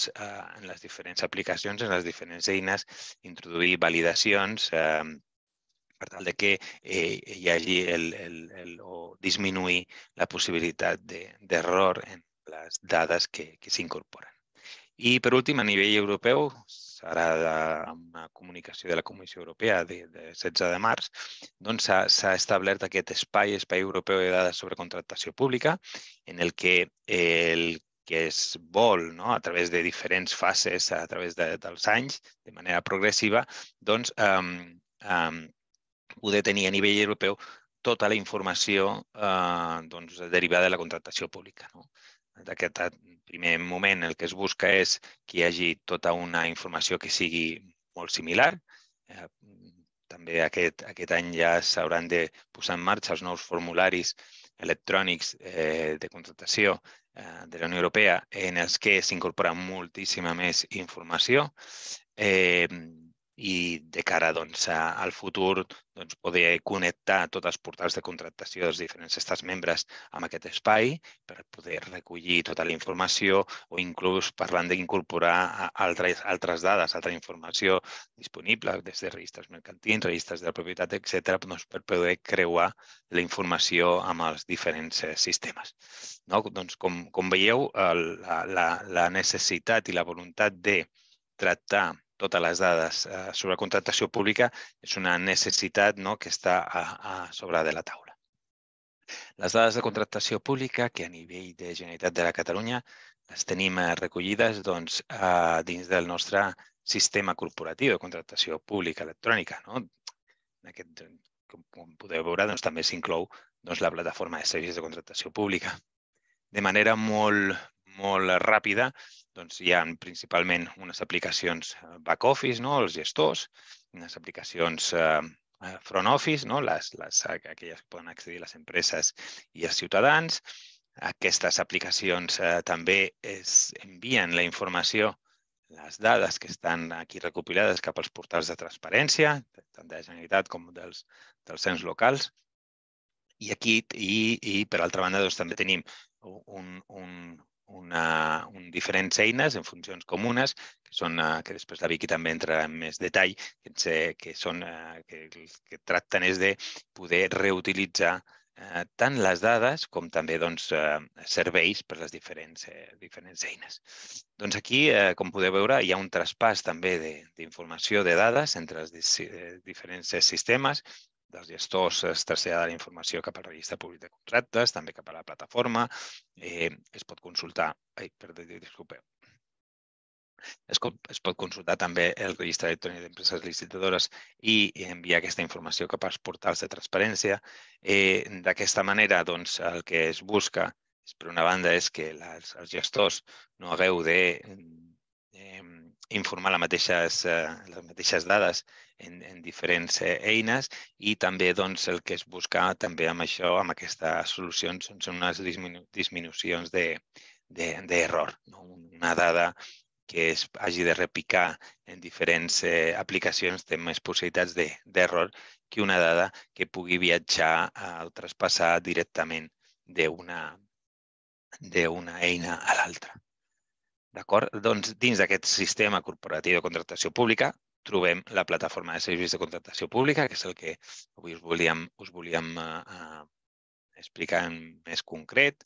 les diferents aplicacions, en les diferents eines, introduir validacions per tal que hi hagi o disminuir la possibilitat d'error en les dades que s'incorporen. I, per últim, a nivell europeu, serà una comunicació de la Comissió Europea de 16 de març, doncs s'ha establert aquest espai, espai europeu de dades sobre contractació pública, en el que es vol, a través de diferents fases, a través dels anys, de manera progressiva, doncs poder tenir a nivell europeu tota la informació derivada de la contractació pública. En aquest primer moment el que es busca és que hi hagi tota una informació que sigui molt similar. També aquest any ja s'hauran de posar en marxa els nous formularis electrònics de contractació de la Unió Europea en els que s'incorpora moltíssima més informació i de cara al futur poder connectar tots els portals de contractació dels diferents estats membres amb aquest espai per poder recollir tota la informació o inclús parlant d'incorporar altres dades, altra informació disponible des de registres mercantils, registres de la propietat, etc., per poder creuar la informació amb els diferents sistemes. Com veieu, la necessitat i la voluntat de tractar totes les dades sobre contractació pública és una necessitat que està a sobre de la taula. Les dades de contractació pública, que a nivell de Generalitat de Catalunya les tenim recollides dins del nostre sistema corporatiu de contractació pública electrònica. Com podeu veure, també s'inclou la plataforma de serveis de contractació pública. De manera molt ràpida, hi ha principalment unes aplicacions back-office, els gestors, unes aplicacions front-office, aquelles que poden accedir les empreses i els ciutadans. Aquestes aplicacions també envien la informació, les dades que estan aquí recopilades cap als portals de transparència, tant de la Generalitat com dels ens locals. I per altra banda, també tenim diferents eines en funcions comunes, que després la Vicky també entrarà en més detall, que tracten és de poder reutilitzar tant les dades com també serveis per les diferents eines. Aquí, com podeu veure, hi ha un traspàs també d'informació de dades entre els diferents sistemes. Dels gestors es trasllada la informació cap al registre públic de contractes, també cap a la plataforma. Es pot consultar també el registre electrònic d'empreses licitadores i enviar aquesta informació cap als portals de transparència. D'aquesta manera, el que es busca, per una banda, és que els gestors no hagueu d'informar les mateixes dades en diferents eines i també el que es busca amb això, amb aquestes solucions, són unes disminucions d'error. Una dada que hagi de repicar en diferents aplicacions té més possibilitats d'error que una dada que pugui viatjar o traspassar directament d'una eina a l'altra. Dins d'aquest sistema corporatiu de contractació pública trobem la plataforma de serveis de contractació pública, que és el que avui us volíem explicar en més concret,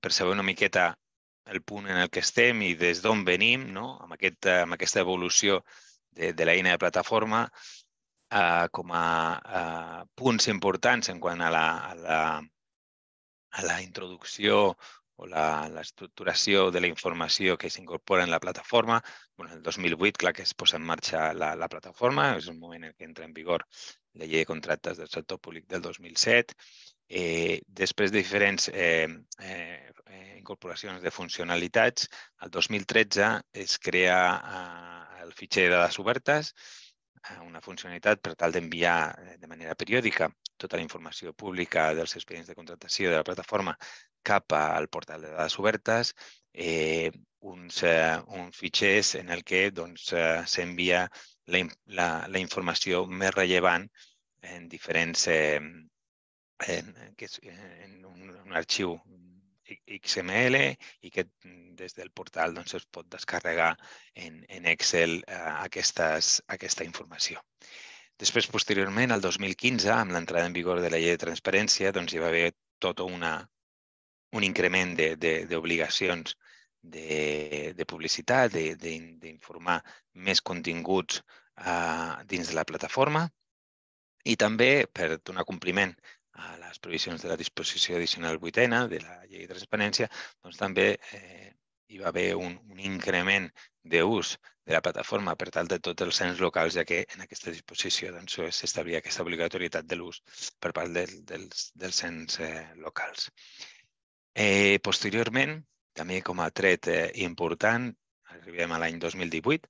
per saber una miqueta el punt en el que estem i des d'on venim, amb aquesta evolució de l'eina de plataforma, com a punts importants en quant a la introducció o l'estructuració de la informació que s'incorpora en la plataforma. El 2008, clar que es posa en marxa la plataforma, és un moment en què entra en vigor la llei de contractes del sector públic del 2007. Després de diferents incorporacions de funcionalitats, el 2013 es crea el fitxer de dades obertes, una funcionalitat per tal d'enviar de manera periòdica tota la informació pública dels expedients de contractació de la plataforma cap al portal de dades obertes, uns fitxers en el que s'envia la informació més rellevant en un arxiu XML i que des del portal es pot descarregar en Excel aquesta informació. Després, posteriorment, el 2015, amb l'entrada en vigor de la llei de transparència, hi va haver tota una un increment d'obligacions de publicitat, d'informar més continguts dins de la plataforma i també per donar compliment a les previsions de la disposició addicional vuitena de la llei de transparència, doncs també hi va haver un increment d'ús de la plataforma per tal de tots els ens locals, ja que en aquesta disposició s'establia aquesta obligatorietat de l'ús per part dels ens locals. Posteriorment, també com a tret important, arribem a l'any 2018,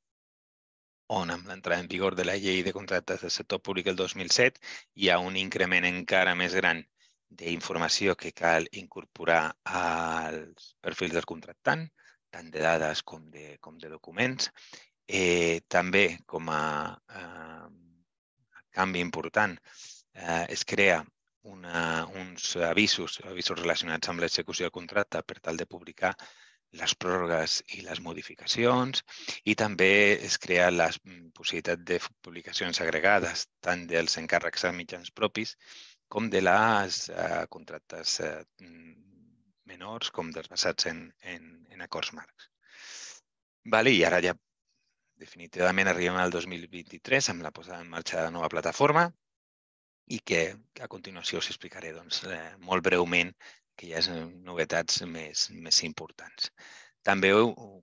on amb l'entrada en vigor de la llei de contractes del sector públic el 2007 hi ha un increment encara més gran d'informació que cal incorporar als perfils del contractant, tant de dades com de documents. També, com a canvi important, es crea uns avisos relacionats amb l'execució del contracte per tal de publicar les pròrrogues i les modificacions i també es crea la possibilitat de publicacions agregades tant dels encàrrecs a mitjans propis com de les contractes menors com dels basats en acords marcs. I ara ja definitivament arribem al 2023 amb la posada en marxa de la nova plataforma i que a continuació us explicaré molt breument aquelles novetats més importants. També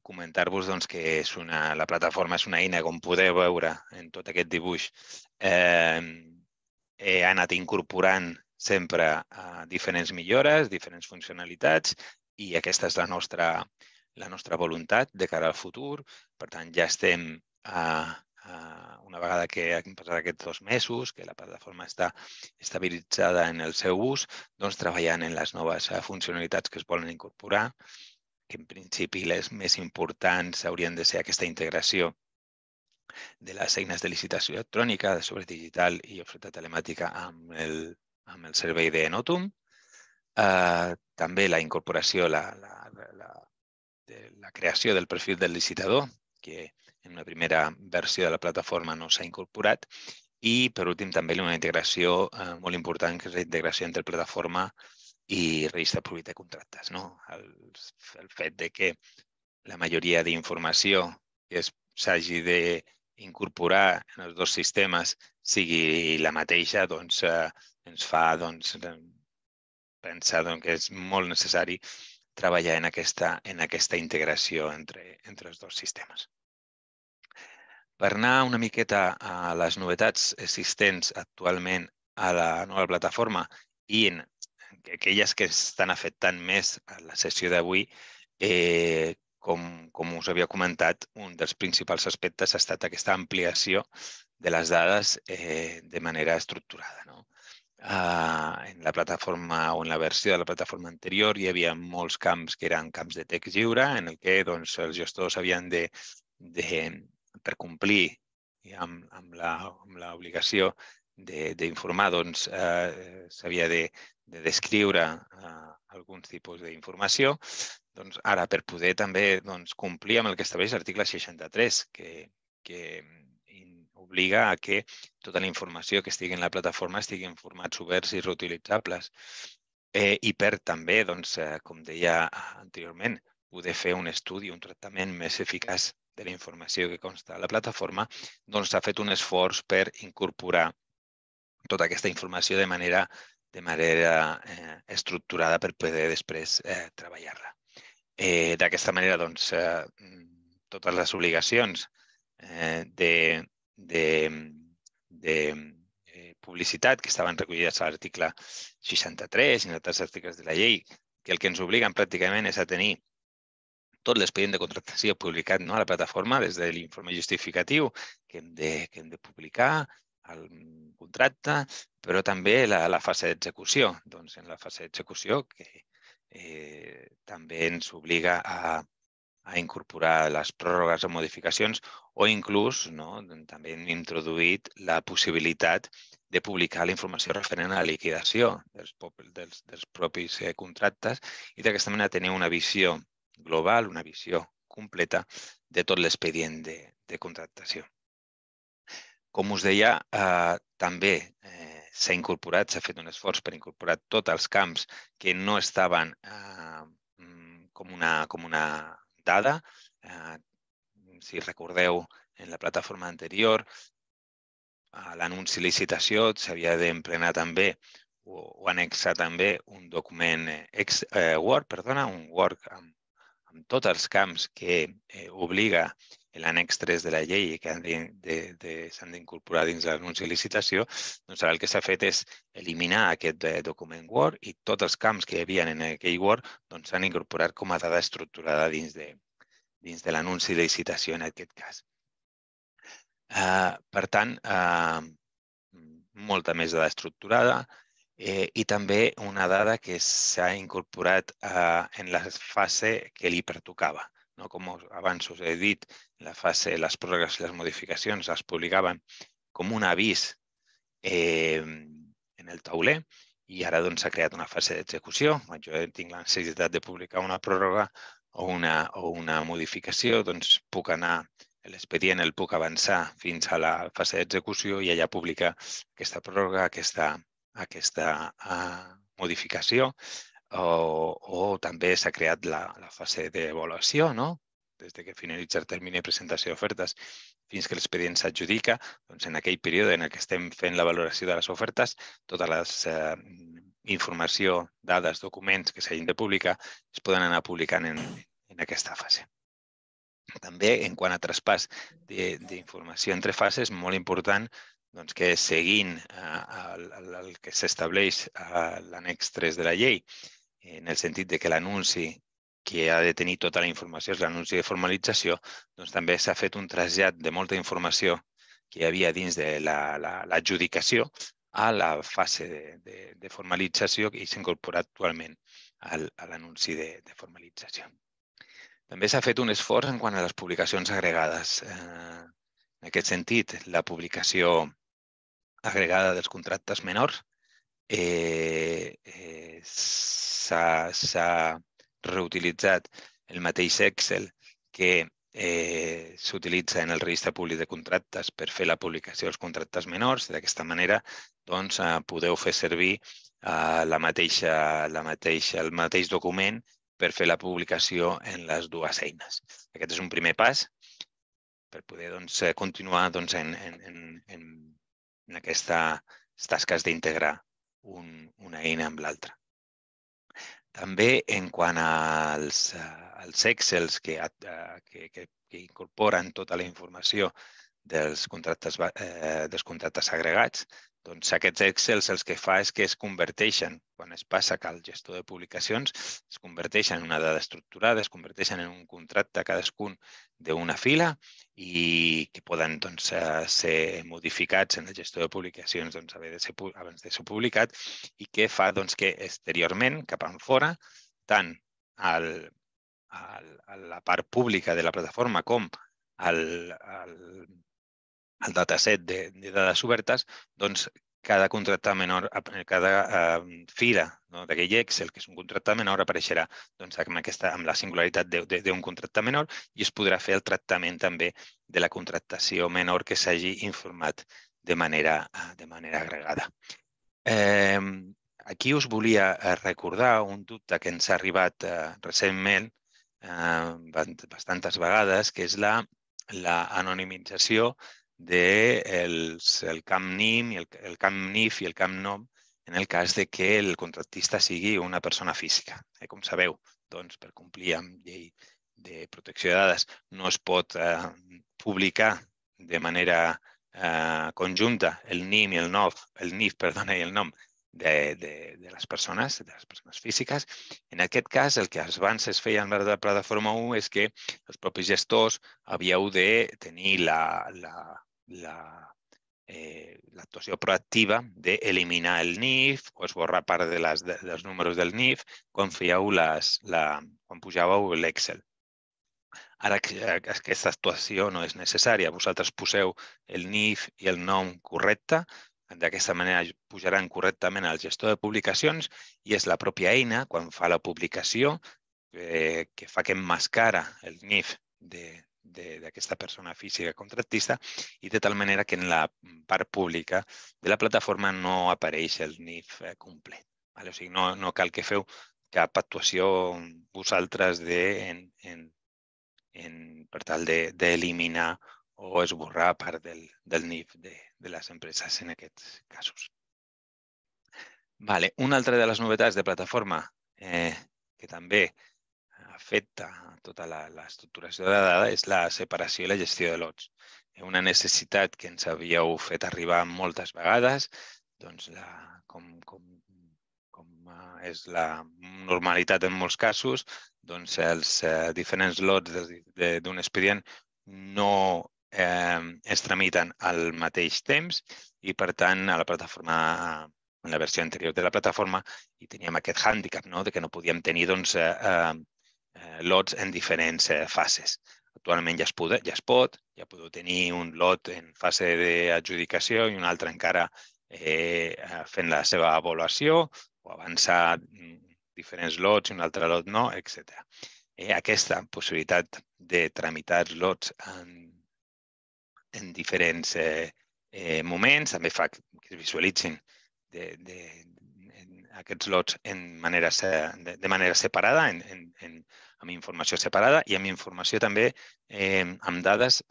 comentar-vos que la plataforma és una eina, com podeu veure en tot aquest dibuix, he anat incorporant sempre diferents millores, diferents funcionalitats i aquesta és la nostra voluntat de cara al futur. Per tant, ja estem una vegada que han passat aquests 2 mesos, que la plataforma està estabilitzada en el seu ús, doncs treballant en les noves funcionalitats que es volen incorporar, que en principi les més importants haurien de ser aquesta integració de les eines de licitació electrònica, de sobre digital i oferta telemàtica amb el servei de Notum. També la incorporació, la creació del perfil del licitador, que en una primera versió de la plataforma no s'ha incorporat. I, per últim, també una integració molt important, que és la integració entre plataforma i registre públic de contractes. El fet que la majoria d'informació que s'hagi d'incorporar en els 2 sistemes sigui la mateixa ens fa pensar que és molt necessari treballar en aquesta integració entre els 2 sistemes. Per anar una miqueta a les novetats existents actualment a la nova plataforma i en aquelles que estan afectant més a la sessió d'avui, com us havia comentat, un dels principals aspectes ha estat aquesta ampliació de les dades de manera estructurada. En la plataforma o en la versió de la plataforma anterior hi havia molts camps que eren camps de text lliure en el que els gestors havien de... per complir amb l'obligació d'informar, s'havia de descriure alguns tipus d'informació. Ara, per poder també complir amb el que estableix l'article 63, que obliga a que tota la informació que estigui en la plataforma estigui en formats oberts i reutilitzables. I per també, com deia anteriorment, poder fer un estudi, un tractament més eficaç de la informació que consta a la plataforma, s'ha fet un esforç per incorporar tota aquesta informació de manera estructurada per poder després treballar-la. D'aquesta manera, totes les obligacions de publicitat que estaven recollides a l'article 63 i en altres articles de la llei, que el que ens obliguen pràcticament és a tenir tot l'expedient de contractació publicat a la plataforma des de l'informe justificatiu que hem de publicar, el contracte, però també la fase d'execució. En la fase d'execució també ens obliga a incorporar les pròrrogues o modificacions o inclús també hem introduït la possibilitat de publicar la informació referent a la liquidació dels propis contractes i d'aquesta manera tenir una visió global, una visió completa de tot l'expedient de contractació. Com us deia, també s'ha incorporat, s'ha fet un esforç per incorporar tots els camps que no estaven com una dada. Si recordeu, en la plataforma anterior, a l'anunci licitació s'havia d'emplenar també o anexar també un document Word, perdona, un Word amb tots els camps que obliga l'annex 3 de la llei i que s'han d'incorporar dins l'anunci de licitació, doncs ara el que s'ha fet és eliminar aquest document Word i tots els camps que hi havia en aquell Word s'han incorporat com a dada estructurada dins de l'anunci de licitació en aquest cas. Per tant, molta més dada estructurada i també una dada que s'ha incorporat en la fase que li pertocava. Com abans us he dit, les pròrrogues i les modificacions es publicaven com un avís en el tauler i ara s'ha creat una fase d'execució. Quan jo tinc la necessitat de publicar una pròrroga o una modificació, doncs puc anar a l'expedient, el puc avançar fins a la fase d'execució i allà publicar aquesta pròrroga, aquesta modificació. O també s'ha creat la fase d'avaluació, des que finalitza el termini de presentació d'ofertes fins que l'expedient s'adjudica. En aquell període en què estem fent la valoració de les ofertes, tota la informació, dades, documents que s'hagin de publicar es poden anar publicant en aquesta fase. També, en quant a traspàs d'informació entre fases, és molt important que seguint el que s'estableix a l'annex 3 de la llei, en el sentit que l'anunci que ha de tenir tota la informació és l'anunci de formalització, doncs també s'ha fet un trasllat de molta informació que hi havia dins de l'adjudicació a la fase de formalització i s'incorpora actualment a l'anunci de formalització. També s'ha fet un esforç en quant a les publicacions agregades. En aquest sentit, la publicació agregada dels contractes menors s'ha reutilitzat el mateix Excel que s'utilitza en el registre públic de contractes per fer la publicació dels contractes menors. D'aquesta manera, podeu fer servir el mateix document per fer la publicació en les dues eines. Aquest és un primer pas per poder continuar en aquestes tasques d'integrar una eina amb l'altra. També, en quant als Excels que incorporen tota la informació dels contractes agregats, aquests Excels el que fa és que es converteixen, quan es passa al gestor de publicacions, es converteixen en una dada estructurada, es converteixen en un contracte cadascun d'una fila i que poden ser modificats en el gestor de publicacions abans de ser publicat i que fa que exteriorment, cap enfora, tant a la part pública de la plataforma com al dataset de dades obertes, cada contracte menor, cada fila d'aquell Excel, que és un contracte menor, apareixerà amb la singularitat d'un contracte menor i es podrà fer el tractament també de la contractació menor que s'hagi informat de manera agregada. Aquí us volia recordar un dubte que ens ha arribat recentment bastantes vegades, que és l'anonimització del camp NIM, el camp NIF i el camp NOM en el cas que el contractista sigui una persona física. Com sabeu, per complir amb llei de protecció de dades no es pot publicar de manera conjunta el NIM i el NOM de les persones físiques. En aquest cas, el que abans es feia en la plataforma 1 és que els propis gestors havíeu de tenir l'actuació proactiva d'eliminar el NIF o esborrar part dels números del NIF quan pujàveu l'Excel. Ara aquesta actuació no és necessària. Vosaltres poseu el NIF i el nom correcte. D'aquesta manera pujaran correctament al gestor de publicacions i és la pròpia eina, quan fa la publicació, que fa que emmascara el NIF d'aquesta persona física contractista i de tal manera que en la part pública de la plataforma no apareix el NIF complet. O sigui, no cal que feu cap actuació vosaltres per tal d'eliminar o esborrar part del NIF de les empreses en aquests casos. Una altra de les novetats de plataforma que també afecta tota l'estructuració de la dada és la separació i la gestió de lots. Una necessitat que ens havíeu fet arribar moltes vegades, com és la normalitat en molts casos, els diferents lots d'un expedient no es tramiten al mateix temps i, per tant, a la plataforma en la versió anterior de la plataforma i teníem aquest hàndicap que no podíem tenir lots en diferents fases. Actualment ja es pot, ja podeu tenir un lot en fase d'adjudicació i un altre encara fent la seva avaluació o avançar diferents lots i un altre lot no, etc. Aquesta possibilitat de tramitar lots en diferents moments també fa que es visualitzin aquests lots de manera separada, amb informació separada i amb informació també amb dades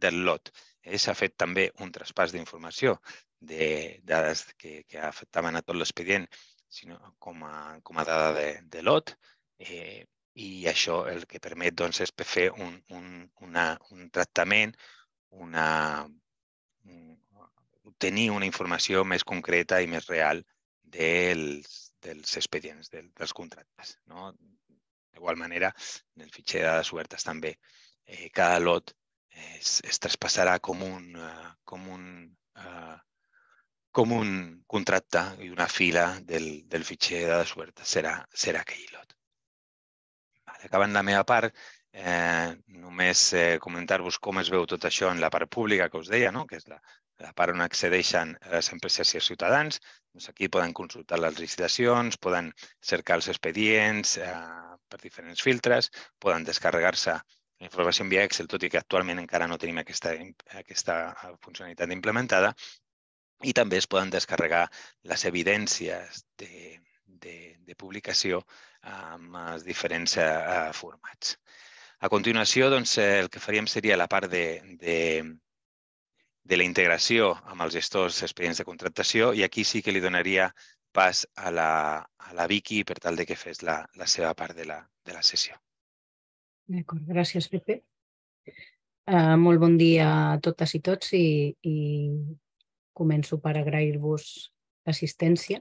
del lot. S'ha fet també un traspàs d'informació de dades que afectaven a tot l'expedient com a dada de lot i això el que permet és fer un tractament, obtenir una informació més concreta i més real dels expedients, dels contractes. D'igual manera, en el fitxer de dades obertes també, cada lot es traspassarà com un contracte i una fila del fitxer de dades obertes serà aquell lot. Acabant la meva part, només comentar-vos com es veu tot això en la part pública que us deia, que és la part on accedeixen les empreses i els ciutadans. Aquí poden consultar les licitacions, poden cercar els expedients per diferents filtres, poden descarregar-se la informació en via Excel, tot i que actualment encara no tenim aquesta funcionalitat implementada, i també es poden descarregar les evidències de publicació amb els diferents formats. A continuació, el que faríem seria la part de la integració amb els gestors d'expedients de contractació i aquí sí que li donaria pas a la Vicky per tal que fes la seva part de la sessió. D'acord, gràcies, Pepe. Molt bon dia a totes i tots i començo per agrair-vos l'assistència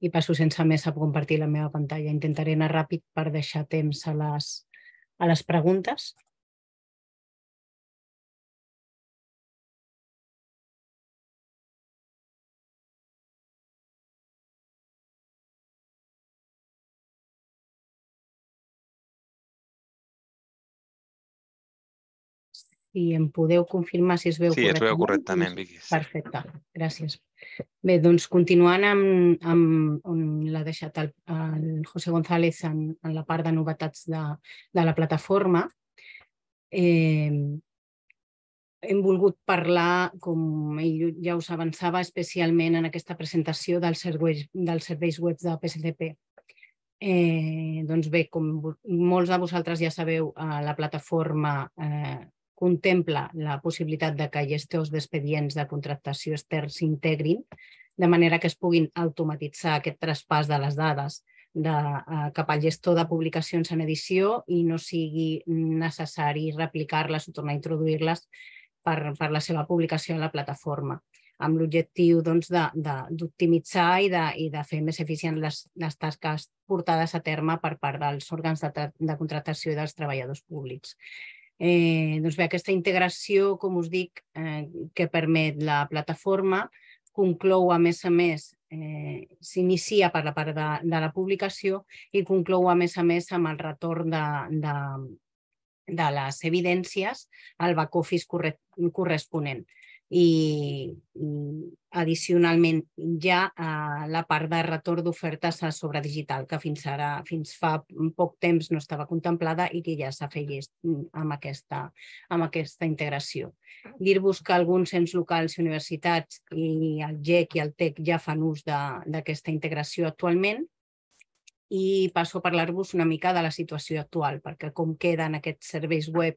i passo sense més a compartir la meva pantalla. Intentaré anar ràpid per deixar temps a les preguntes. I em podeu confirmar si es veu correctament? Sí, es veu correctament, Vicky. Perfecte, gràcies. Bé, doncs continuant amb on l'ha deixat el Josep González en la part de novetats de la plataforma, hem volgut parlar, com ell ja us avançava, especialment en aquesta presentació dels serveis web de PSDP. Doncs bé, com molts de vosaltres ja sabeu, la plataforma contempla la possibilitat que gestors d'expedients de contractació externs s'integrin de manera que es puguin automatitzar aquest traspàs de les dades cap al gestor de publicacions en edició i no sigui necessari replicar-les o tornar a introduir-les per la seva publicació a la plataforma, amb l'objectiu d'optimitzar i de fer més eficients les tasques portades a terme per part dels òrgans de contractació i dels treballadors públics. Doncs bé, aquesta integració, com us dic, que permet la plataforma, conclou a més, s'inicia per la part de la publicació i conclou a més amb el retorn de les evidències al back office corresponent. i addicionalment ja la part de retorn d'ofertes sobre digital, que fins fa poc temps no estava contemplada i que ja s'ha fet amb aquesta integració. Dir-vos que alguns ens locals i universitats i el GEC i el TEC ja fan ús d'aquesta integració actualment. I passo a parlar-vos una mica de la situació actual, perquè com queden aquests serveis web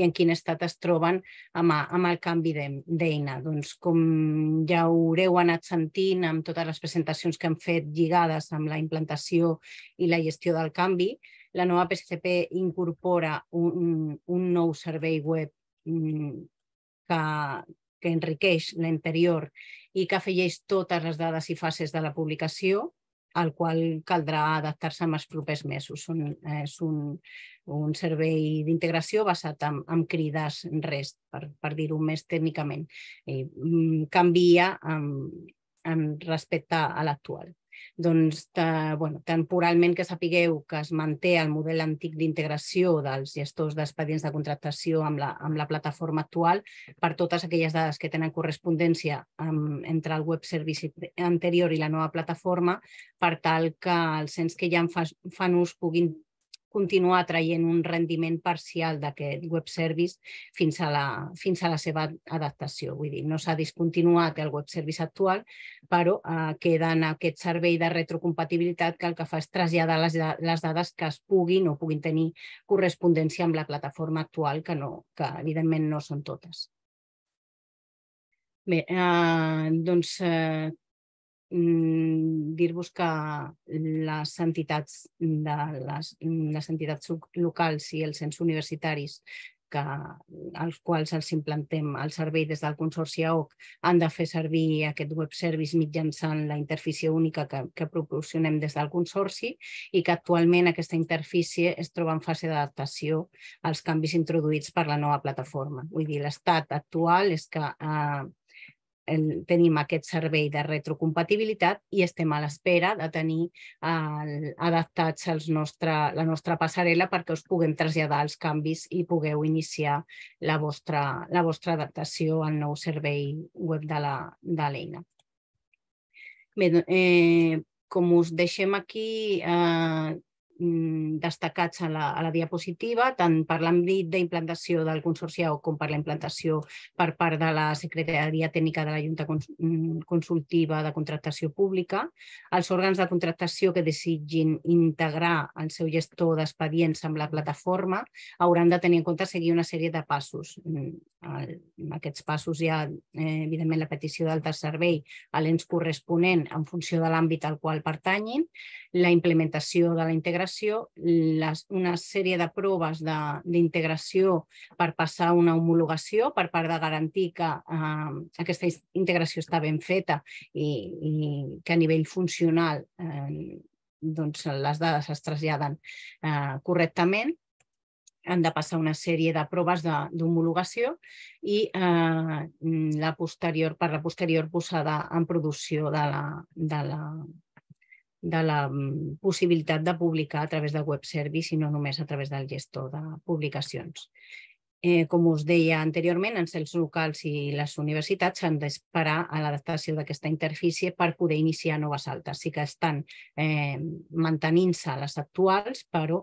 i en quin estat es troben amb el canvi d'eina. Doncs com ja haureu anat sentint amb totes les presentacions que hem fet lligades amb la implantació i la gestió del canvi, la nova PSCP incorpora un nou servei web que enriqueix l'anterior i que afegeix totes les dades i fases de la publicació, al qual caldrà adaptar-se en els propers mesos. És un servei d'integració basat en crides REST, per dir-ho més tècnicament. Canvia respecte a l'actual. Doncs, temporalment que sapigueu que es manté el model antic d'integració dels gestors d'expedients de contractació amb la plataforma actual per totes aquelles dades que tenen correspondència entre el web service anterior i la nova plataforma, per tal que els ens que ja en fan ús puguin continuar traient un rendiment parcial d'aquest web service fins a la seva adaptació. Vull dir, no s'ha discontinuat el web service actual, però queda en aquest servei de retrocompatibilitat que el que fa és traslladar les dades que es puguin o puguin tenir correspondència amb la plataforma actual, que evidentment no són totes. Bé, doncs... dir-vos que les entitats locals i els ens universitaris als quals els implantem el servei des del Consorci AOC han de fer servir aquest web service mitjançant la interfície única que proporcionem des del Consorci i que actualment aquesta interfície es troba en fase d'adaptació als canvis introduïts per la nova plataforma. Vull dir, l'estat actual és que... tenim aquest servei de retrocompatibilitat i estem a l'espera de tenir adaptats la nostra passarel·la perquè us puguem traslladar els canvis i pugueu iniciar la vostra adaptació al nou servei web de l'eina. Bé, com us deixem aquí... destacats a la diapositiva, tant per l'àmbit d'implantació del Consorci AOC com per la implantació per part de la Secretaria Tècnica de la Junta Consultiva de Contractació Pública. Els òrgans de contractació que desitgin integrar el seu gestor d'expedients amb la plataforma hauran de tenir en compte seguir una sèrie de passos. En aquests passos hi ha, evidentment, la petició d'altre servei a l'ens corresponent en funció de l'àmbit al qual pertanyin, la implementació de la integració, una sèrie de proves d'integració per passar una homologació per part de garantir que aquesta integració està ben feta i que a nivell funcional les dades es traslladen correctament. Han de passar una sèrie de proves d'homologació i la posterior per la posterior posada en producció de la possibilitat de publicar a través del web service i no només a través del gestor de publicacions. Com us deia anteriorment, els ens locals i les universitats s'han d'esperar a l'adaptació d'aquesta interfície per poder iniciar noves altes. Sí que estan mantenint-se les actuals, però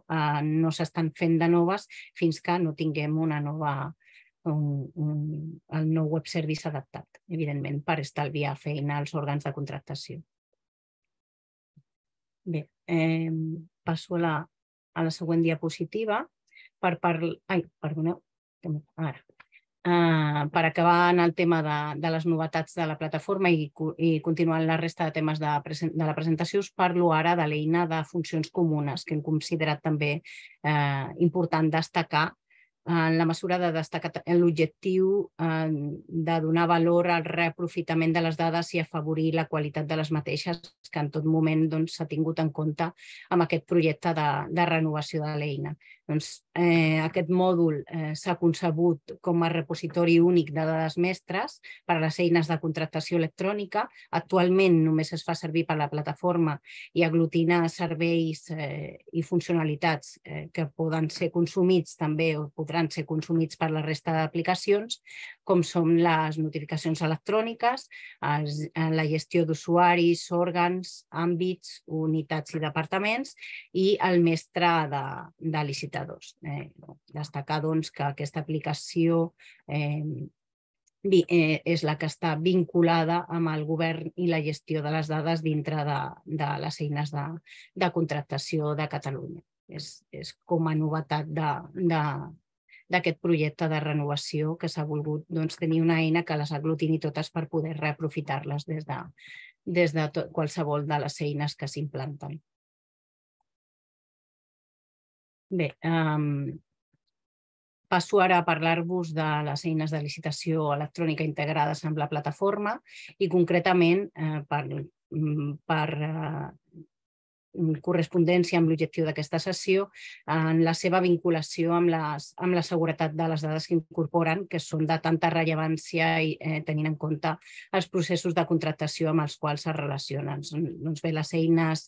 no s'estan fent de noves fins que no tinguem el nou web service adaptat, evidentment, per estalviar feina als òrgans de contractació. Bé, passo a la següent diapositiva per acabar en el tema de les novetats de la plataforma i continuant la resta de temes de la presentació. Us parlo ara de l'eina de funcions comunes, que hem considerat també important destacar en la mesura de destacar l'objectiu de donar valor al reaprofitament de les dades i afavorir la qualitat de les mateixes, que en tot moment s'ha tingut en compte amb aquest projecte de renovació de l'eina. Aquest mòdul s'ha concebut com a repositori únic de dades mestres per a les eines de contractació electrònica. Actualment només es fa servir per la plataforma i aglutina serveis i funcionalitats que poden ser consumits també o podran ser consumits per la resta d'aplicacions, com són les notificacions electròniques, la gestió d'usuaris, òrgans, àmbits, unitats i departaments i el mestre de licitació. Destacar que aquesta aplicació és la que està vinculada amb el govern i la gestió de les dades dintre de les eines de contractació de Catalunya. És com a novetat d'aquest projecte de renovació que s'ha volgut tenir una eina que les aglutini totes per poder reaprofitar-les des de qualsevol de les eines que s'implanten. Bé, passo ara a parlar-vos de les eines de licitació electrònica integrades amb la plataforma i concretament per correspondència amb l'objectiu d'aquesta sessió en la seva vinculació amb la seguretat de les dades que incorporen, que són de tanta rellevància i tenint en compte els processos de contractació amb els quals es relacionen. Doncs bé, les eines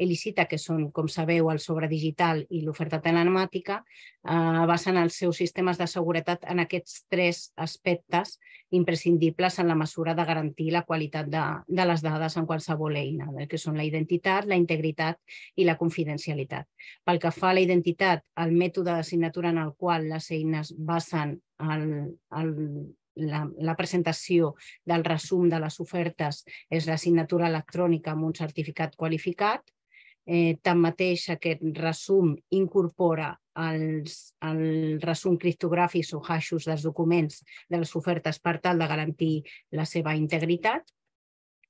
il·lícita, que són, com sabeu, el sobredigital i l'oferta telemàtica, basen els seus sistemes de seguretat en aquests tres aspectes imprescindibles en la mesura de garantir la qualitat de les dades en qualsevol eina, que són la identitat, la integritat i la confidencialitat. Pel que fa a la identitat, el mètode de signatura en el qual les eines basen la presentació del resum de les ofertes és la signatura electrònica amb un certificat qualificat. Tanmateix, aquest resum incorpora el resum criptogràfic o haixos dels documents de les ofertes per tal de garantir la seva integritat.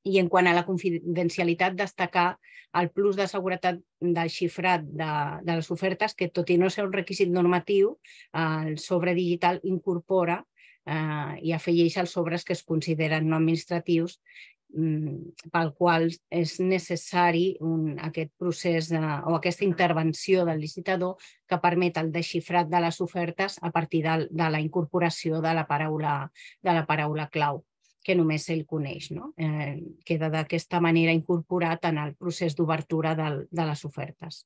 I en quant a la confidencialitat, destacar el plus de seguretat del xifrat de les ofertes que, tot i no ser un requisit normatiu, el sobre digital incorpora i afegeix els sobres que es consideren no administratius, pel qual és necessari aquest procés o aquesta intervenció del licitador que permet el desxifrat de les ofertes a partir de la incorporació de la paraula clau, que només ell coneix. Queda d'aquesta manera incorporat en el procés d'obertura de les ofertes.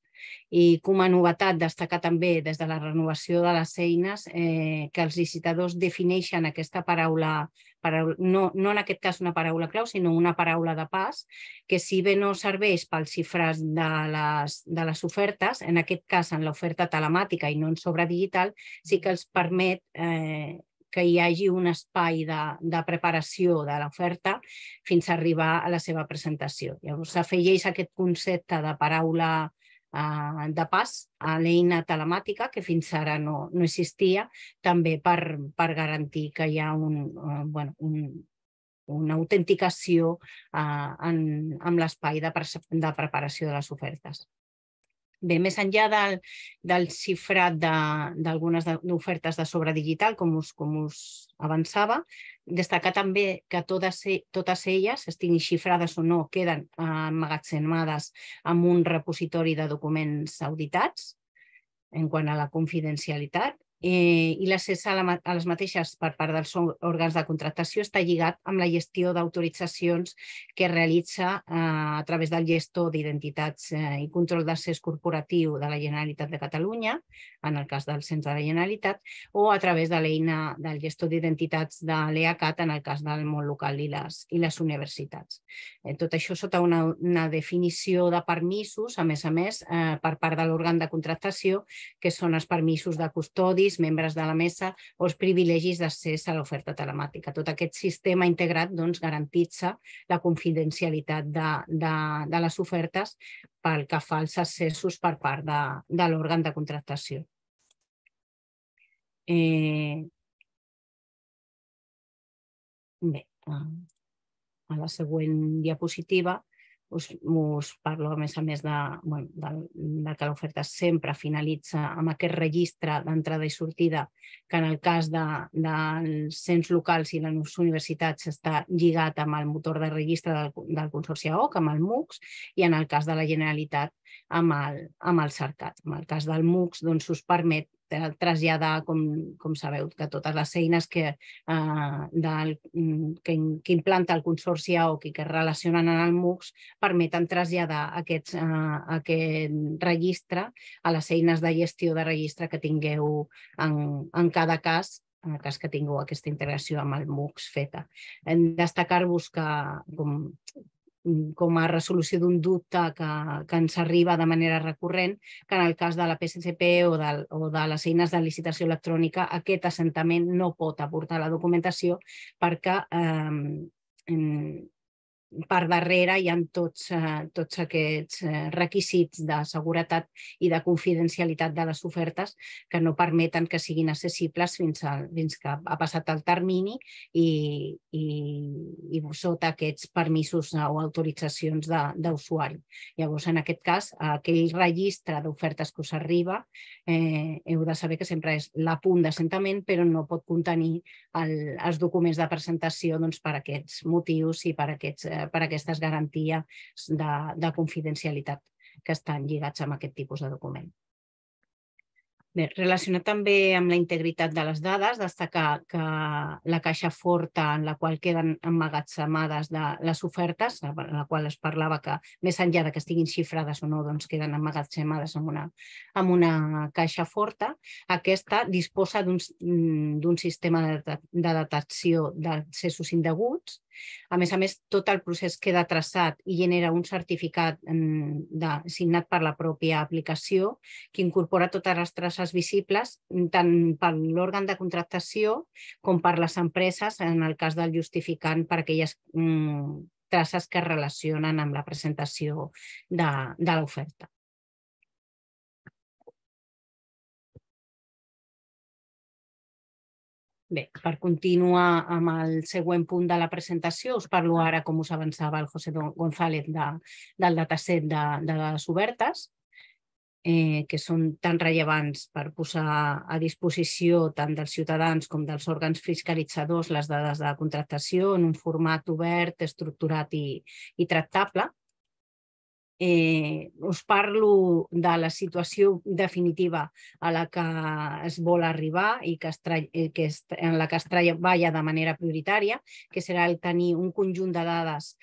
I com a novetat, destacar també des de la renovació de les eines que els licitadors defineixen aquesta paraula, no en aquest cas una paraula clau, sinó una paraula de pas, que si bé no serveix pel xifrat de les ofertes, en aquest cas en l'oferta telemàtica i no en sobre digital, sí que els permet que hi hagi un espai de preparació de l'oferta fins a arribar a la seva presentació. Llavors, afegeix aquest concepte de paraula de pas a l'eina telemàtica, que fins ara no existia, també per garantir que hi ha una autenticació amb l'espai de preparació de les ofertes. Bé, més enllà del xifrat d'algunes ofertes de sobre digital, com us avançava, destacar també que totes elles, estiguin xifrades o no, queden emmagatzemades en un repositori de documents auditats en quant a la confidencialitat, i l'accés a les mateixes per part dels òrgans de contractació està lligat amb la gestió d'autoritzacions que es realitza a través del gestor d'identitats i control d'accés corporatiu de la Generalitat de Catalunya, en el cas del Centre de la Generalitat, o a través de l'eina del gestor d'identitats de l'EACAT, en el cas del món local i les universitats. Tot això sota una definició de permisos, a més, per part de l'òrgan de contractació, que són els permisos de custodis, membres de la mesa o els privilegis d'accés a l'oferta telemàtica. Tot aquest sistema integrat garantitza la confidencialitat de les ofertes pel que fa als accessos per part de l'òrgan de contractació. Bé, a la següent diapositiva us parlo a més de que l'oferta sempre finalitza amb aquest registre d'entrada i sortida que en el cas dels cens locals i les universitats està lligat amb el motor de registre del Consorci AOC, amb el MUCS, i en el cas de la Generalitat amb el Cercat. En el cas del MUCS us permet traslladar, com sabeu, que totes les eines que implanta el Consorci AOC i que es relacionen amb el MUCS permeten traslladar aquest registre a les eines de gestió de registre que tingueu en cada cas, en el cas que tingueu aquesta integració amb el MUCS feta. Destacar-vos que, com a resolució d'un dubte que ens arriba de manera recurrent, que en el cas de la PSCP o de les eines de licitació electrònica aquest assentament no pot aportar la documentació perquè per darrere hi ha tots aquests requisits de seguretat i de confidencialitat de les ofertes que no permeten que siguin accessibles fins que ha passat el termini i sota aquests permisos o autoritzacions d'usuari. Llavors, en aquest cas, aquell registre d'ofertes que us arriba heu de saber que sempre és la punt d'assentament, però no pot contenir els documents de presentació per aquests motius i per aquestes garanties de confidencialitat que estan lligats amb aquest tipus de document. Bé, relacionat també amb la integritat de les dades, destacar que la caixa forta en la qual queden emmagatzemades les ofertes, en la qual es parlava que més enllà que estiguin xifrades o no, queden emmagatzemades en una caixa forta, aquesta disposa d'un sistema de detecció d'accessos indeguts. A més, tot el procés queda traçat i genera un certificat signat per la pròpia aplicació que incorpora totes les traces visibles tant per l'òrgan de contractació com per les empreses, en el cas del justificant, per aquelles traces que es relacionen amb la presentació de l'oferta. Bé, per continuar amb el següent punt de la presentació, us parlo ara, com us avançava el Josep González, del dataset de dades obertes, que són tan rellevants per posar a disposició tant dels ciutadans com dels òrgans fiscalitzadors les dades de contractació en un format obert, estructurat i tractable. Us parlo de la situació definitiva a la que es vol arribar i en la que es treballa de manera prioritària, que serà el tenir un conjunt de dades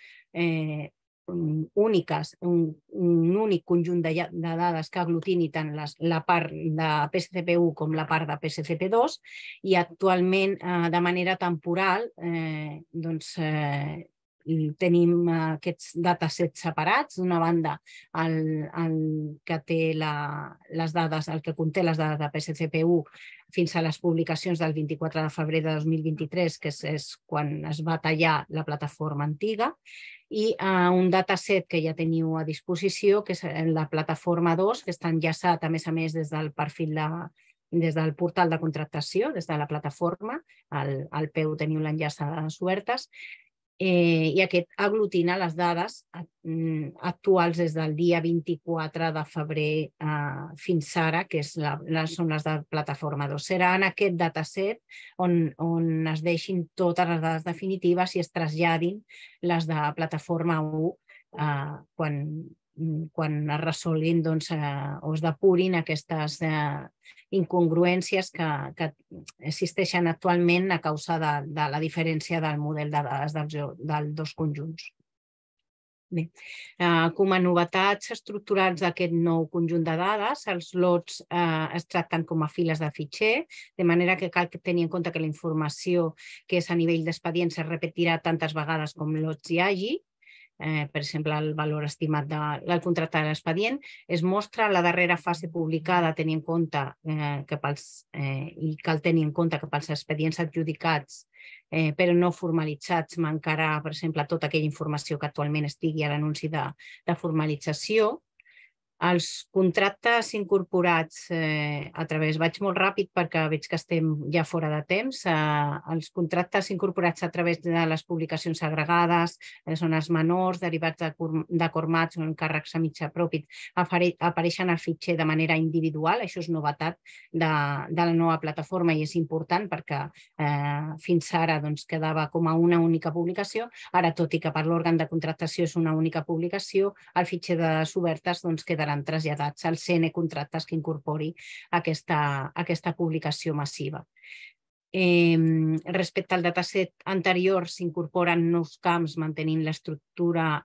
úniques, un únic conjunt de dades que aglutini tant la part de PSCP1 com la part de PSCP2, i actualment de manera temporal tenim aquests datasets separats. D'una banda, el que té les dades, el que conté les dades de PSCP1 fins a les publicacions del 24 de febrer de 2023, que és quan es va tallar la plataforma antiga, i un dataset que ja teniu a disposició, que és la plataforma 2, que està enllaçat, a més, des del perfil des del portal de contractació, des de la plataforma. Al peu teniu l'enllaç de dades obertes, i aquest aglutina les dades actuals des del dia 24 de febrer fins ara, que són les de plataforma 2. Serà en aquest dataset on es deixin totes les dades definitives i es traslladin les de plataforma 1 quan es resolguin o es depurin aquestes incongruències que existeixen actualment a causa de la diferència del model de dades dels dos conjunts. Bé, com a novetats estructurals d'aquest nou conjunt de dades, els lots es tracten com a files de fitxer, de manera que cal tenir en compte que la informació que és a nivell d'expedient es repetirà tantes vegades com lots hi hagi. Per exemple, el valor estimat del contracte de l'expedient es mostra a la darrera fase publicada, i cal tenir en compte que pels expedients adjudicats però no formalitzats mancarà, per exemple, tota aquella informació que actualment estigui a l'anunci de formalització. Els contractes incorporats a través... Vaig molt ràpid perquè veig que estem ja fora de temps. Els contractes incorporats a través de les publicacions agregades, són els menors, derivats d'acordats o encàrrecs a mitjà propi, apareixen al fitxer de manera individual. Això és novetat de la nova plataforma i és important perquè fins ara quedava com a una única publicació. Ara, tot i que per l'òrgan de contractació és una única publicació, el fitxer de dades obertes quedarà traslladats al CN Contractes que incorpori aquesta publicació massiva. Respecte al dataset anterior, s'incorporen nous camps mantenint l'estructura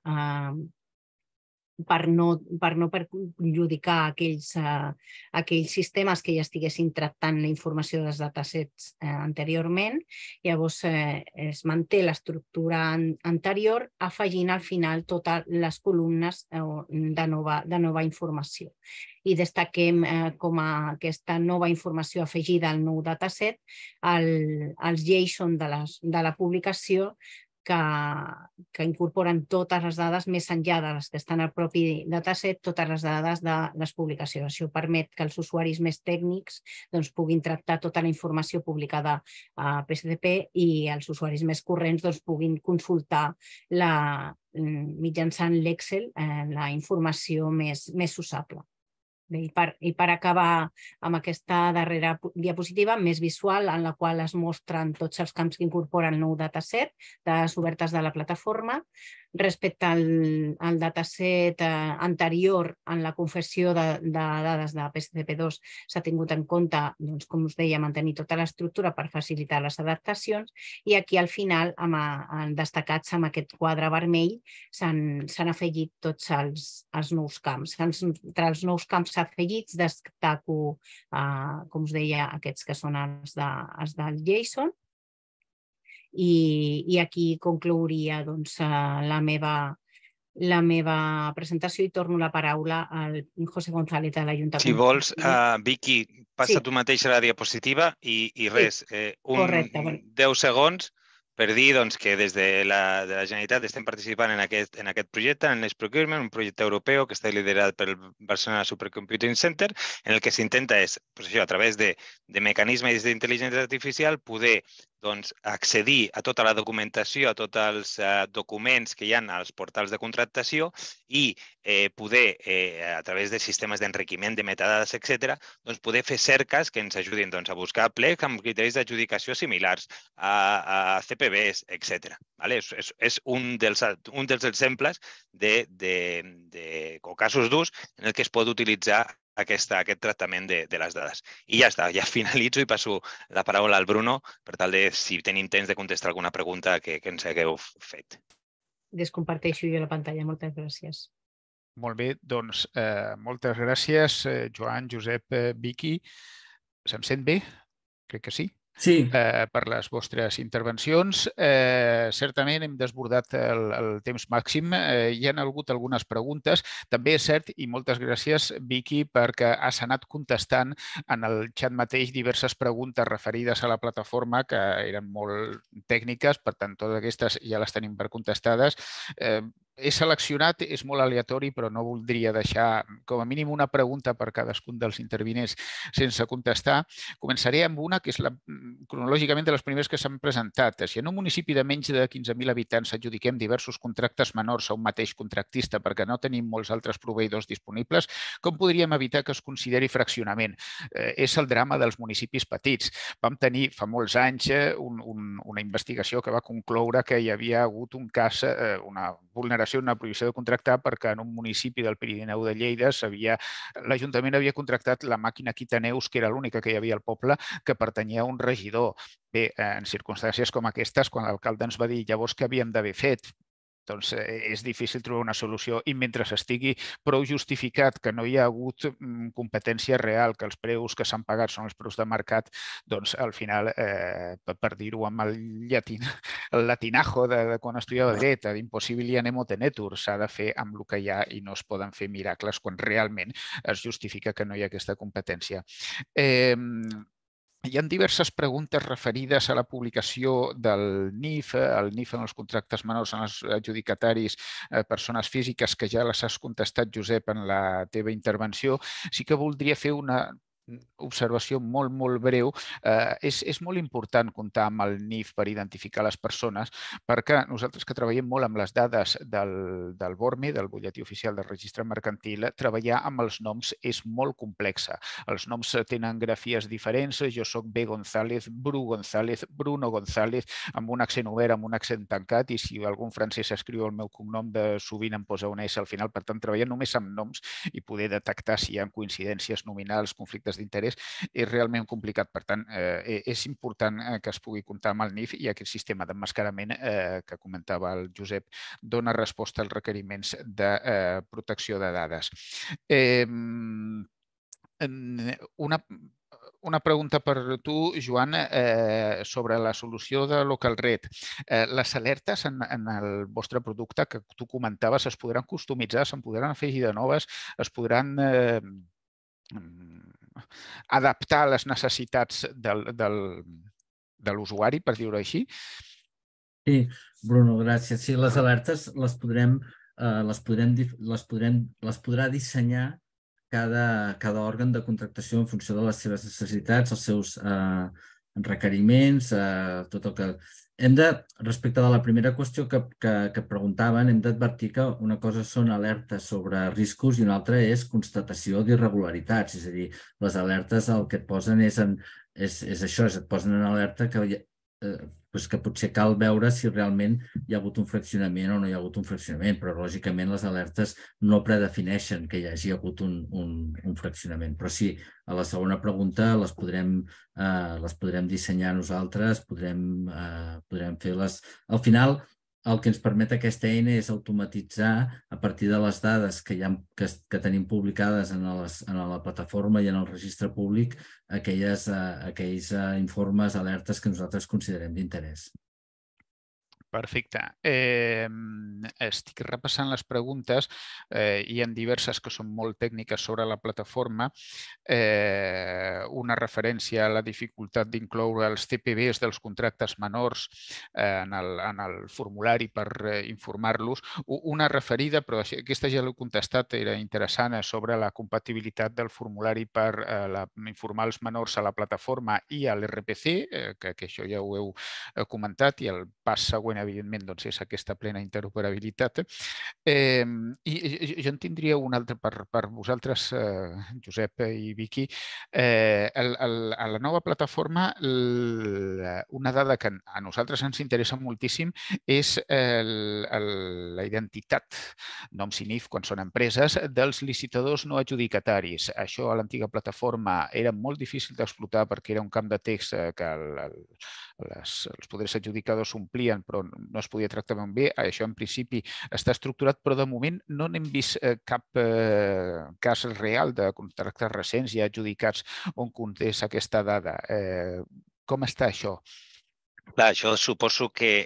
per no perjudicar aquells sistemes que ja estiguessin tractant la informació dels datasets anteriorment. Llavors, es manté l'estructura anterior afegint al final totes les columnes de nova informació. I destaquem com a aquesta nova informació afegida al nou dataset els JSON de la publicació, que incorporen totes les dades més enllà de les que estan al propi dataset, totes les dades de les publicacions. Això permet que els usuaris més tècnics puguin tractar tota la informació publicada a PSDP i els usuaris més corrents puguin consultar mitjançant l'Excel la informació més usable. I per acabar amb aquesta darrera diapositiva més visual en la qual es mostren tots els camps que incorporen el nou dataset, dades obertes de la plataforma. Respecte al dataset anterior, en la confessió de dades de PSDP2 s'ha tingut en compte, com us deia, mantenir tota l'estructura per facilitar les adaptacions i aquí al final, destacats amb aquest quadre vermell, s'han afegit tots els nous camps. Entre els nous camps afegits destaco, com us deia, aquests que són els del JSON. I aquí conclouria la meva presentació i torno la paraula al Josep González de la Junta. Si vols, Vicky, passa tu mateixa la diapositiva i res, un 10 segons per dir que des de la Generalitat estem participant en aquest projecte, en Next Procurement, un projecte europeu que està liderat pel Barcelona Supercomputing Center, en el que s'intenta és, a través de mecanismes d'intel·ligència artificial, poder accedir a tota la documentació, a tots els documents que hi ha als portals de contractació i poder, a través de sistemes d'enriquiment de metadades, etc., poder fer cerques que ens ajudin a buscar plecs amb criteris d'adjudicació similars a CPBs, etc. És un dels exemples o casos d'ús en el que es pot utilitzar aquest tractament de les dades. I ja està, ja finalitzo i passo la paraula al Bruno per tal de, si tenim temps, de contestar alguna pregunta que ens hagueu fet. Descomparteixo jo la pantalla. Moltes gràcies. Molt bé, doncs moltes gràcies, Joan, Josep, Vicky. Se'm sent bé? Crec que sí. Sí. Per les vostres intervencions. Certament hem desbordat el temps màxim. Hi ha hagut algunes preguntes. També és cert, i moltes gràcies, Vicky, perquè has anat contestant en el xat mateix diverses preguntes referides a la plataforma que eren molt tècniques. Per tant, totes aquestes ja les tenim per contestades. He seleccionat, és molt aleatori, però no voldria deixar com a mínim una pregunta per cadascun dels intervinents sense contestar. Començaré amb una que és cronològicament de les primeres que s'han presentat. Si en un municipi de menys de 15.000 habitants adjudiquem diversos contractes menors a un mateix contractista perquè no tenim molts altres proveïdors disponibles, com podríem evitar que es consideri fraccionament? És el drama dels municipis petits. Vam tenir fa molts anys una investigació que va concloure que hi havia hagut un cas, una vulneració, una prohibició de contractar perquè en un municipi del Pirineu de Lleida l'Ajuntament havia contractat la màquina quitaneus, que era l'única que hi havia al poble, que pertanyia a un regidor. Bé, en circumstàncies com aquestes, quan l'alcalde ens va dir llavors què havíem d'haver fet, doncs és difícil trobar una solució i mentre s'estigui prou justificat que no hi ha hagut competència real, que els preus que s'han pagat són els preus de mercat, doncs al final, per dir-ho amb el latinajo de quan estudiava dret, d'impossibilia nemo tenetur, s'ha de fer amb el que hi ha i no es poden fer miracles quan realment es justifica que no hi ha aquesta competència. Hi ha diverses preguntes referides a la publicació del NIF, el NIF en els contractes menors, en els adjudicataris, persones físiques, que ja les has contestat, Josep, en la teva intervenció. Sí que voldria fer una observació molt, molt breu. És molt important comptar amb el NIF per identificar les persones, perquè nosaltres, que treballem molt amb les dades del BORME, del Bolletí Oficial del Registre Mercantil, treballar amb els noms és molt complexa. Els noms tenen grafies diferents. Jo soc B. González, Bru González, Bruno González, amb un accent obert, amb un accent tancat, i si algun francès escriu el meu cognom, sovint em posa una S al final. Per tant, treballar només amb noms i poder detectar si hi ha coincidències nominals, conflictes d'interès, és realment complicat. Per tant, és important que es pugui comptar amb el NIF, i aquest sistema d'emmascarament que comentava el Josep dona resposta als requeriments de protecció de dades. Una pregunta per tu, Joan, sobre la solució de Localret. Les alertes en el vostre producte que tu comentaves es podran customitzar, se'n podran afegir de noves, es podran adaptar a les necessitats de l'usuari, per dir-ho així? Sí, Bruno, gràcies. Sí, les alertes les podrà dissenyar cada òrgan de contractació en funció de les seves necessitats, els seus requeriments, tot el que... Respecte de la primera qüestió que preguntaven, hem d'advertir que una cosa són alertes sobre riscos i una altra és constatació d'irregularitats. És a dir, les alertes el que et posen és això, et posen en alerta que potser cal veure si realment hi ha hagut un fraccionament o no hi ha hagut un fraccionament, però lògicament les alertes no predefineixen que hi hagi hagut un fraccionament. Però sí, a la segona pregunta les podrem dissenyar nosaltres, podrem fer-les... Al final, el que ens permet aquesta eina és automatitzar a partir de les dades que tenim publicades en la plataforma i en el registre públic aquells informes, alertes que nosaltres considerem d'interès. Perfecte. Estic repassant les preguntes. Hi ha diverses que són molt tècniques sobre la plataforma. Una referència a la dificultat d'incloure els TPBs dels contractes menors en el formulari per informar-los. Una referida, però aquesta ja l'he contestat, era interessant, sobre la compatibilitat del formulari per informar els menors a la plataforma i a l'RPC, que això ja ho heu comentat, i el pas següent, evidentment, és aquesta plena interoperabilitat. Jo en tindria una altra per vosaltres, Josep i Vicky. A la nova plataforma, una dada que a nosaltres ens interessa moltíssim és la identitat, noms i NIF, quan són empreses, dels licitadors no adjudicataris. Això a l'antiga plataforma era molt difícil d'explotar perquè era un camp de text que els poders adjudicadors omplien, però no es podia tractar ben bé. Això en principi està estructurat, però de moment no n'hem vist cap cas real de contractes recents ja adjudicats on contés aquesta dada. Com està això? Clar, això suposo que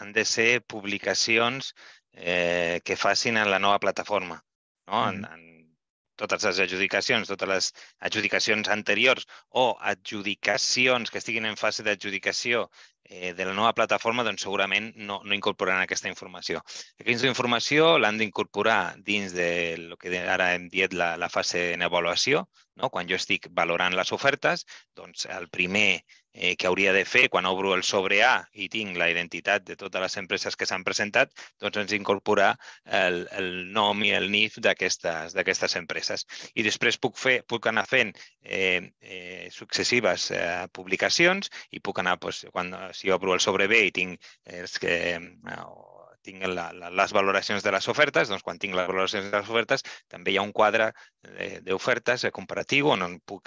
han de ser publicacions que facin en la nova plataforma, en totes les adjudicacions anteriors o adjudicacions que estiguin en fase d'adjudicació de la nova plataforma, doncs segurament no incorporaran aquesta informació. Aquesta informació l'han d'incorporar dins del que ara hem dit la fase en avaluació. Quan jo estic valorant les ofertes, doncs el primer que hauria de fer quan obro el sobre A i tinc la identitat de totes les empreses que s'han presentat, doncs ens incorporar el nom i el NIF d'aquestes empreses. I després puc anar fent successives publicacions i puc anar, si obro el sobre B i tinc les valoracions de les ofertes, doncs quan tinc les valoracions de les ofertes també hi ha un quadre d'ofertes comparatiu on puc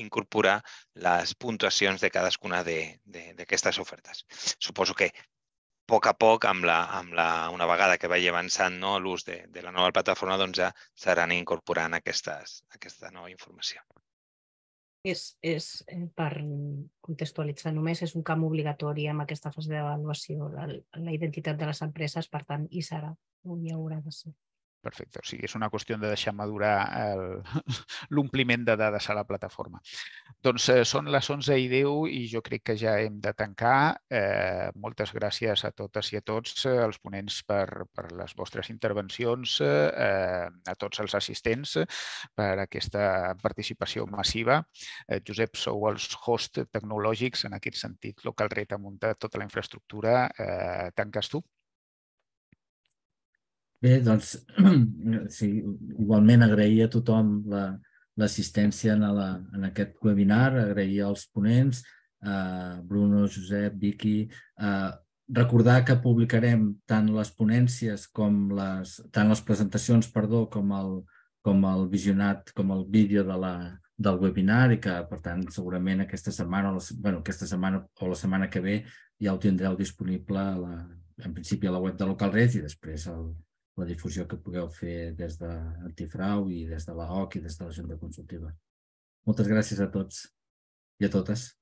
incorporar les puntuacions de cadascuna d'aquestes ofertes. Suposo que a poc, una vegada que vagi avançant l'ús de la nova plataforma, doncs ja s'aniran incorporant aquesta nova informació. Per contextualitzar només, és un camp obligatori en aquesta fase d'avaluació, la identitat de les empreses, per tant, hi serà, on hi haurà de ser. Perfecte, o sigui, és una qüestió de deixar madurar l'ompliment de dades a la plataforma. Doncs són les 11:10 i jo crec que ja hem de tancar. Moltes gràcies a totes i a tots els ponents per les vostres intervencions, a tots els assistents per aquesta participació massiva. Josep, sou els hosts tecnològics, en aquest sentit, Localret ha muntat tota la infraestructura. Tanques tu. Bé, doncs, igualment agrair a tothom l'assistència en aquest webinar, agrair als ponents, Bruno, Josep, Vicky. Recordar que publicarem tant les ponències com les presentacions, perdó, com el visionat, com el vídeo del webinar i que, per tant, segurament aquesta setmana o la setmana que ve ja ho tindreu disponible, en principi, a la web de Localret i després la difusió que pugueu fer des de l'Antifrau i des de l'OC i des de la Junta Consultiva. Moltes gràcies a tots i a totes.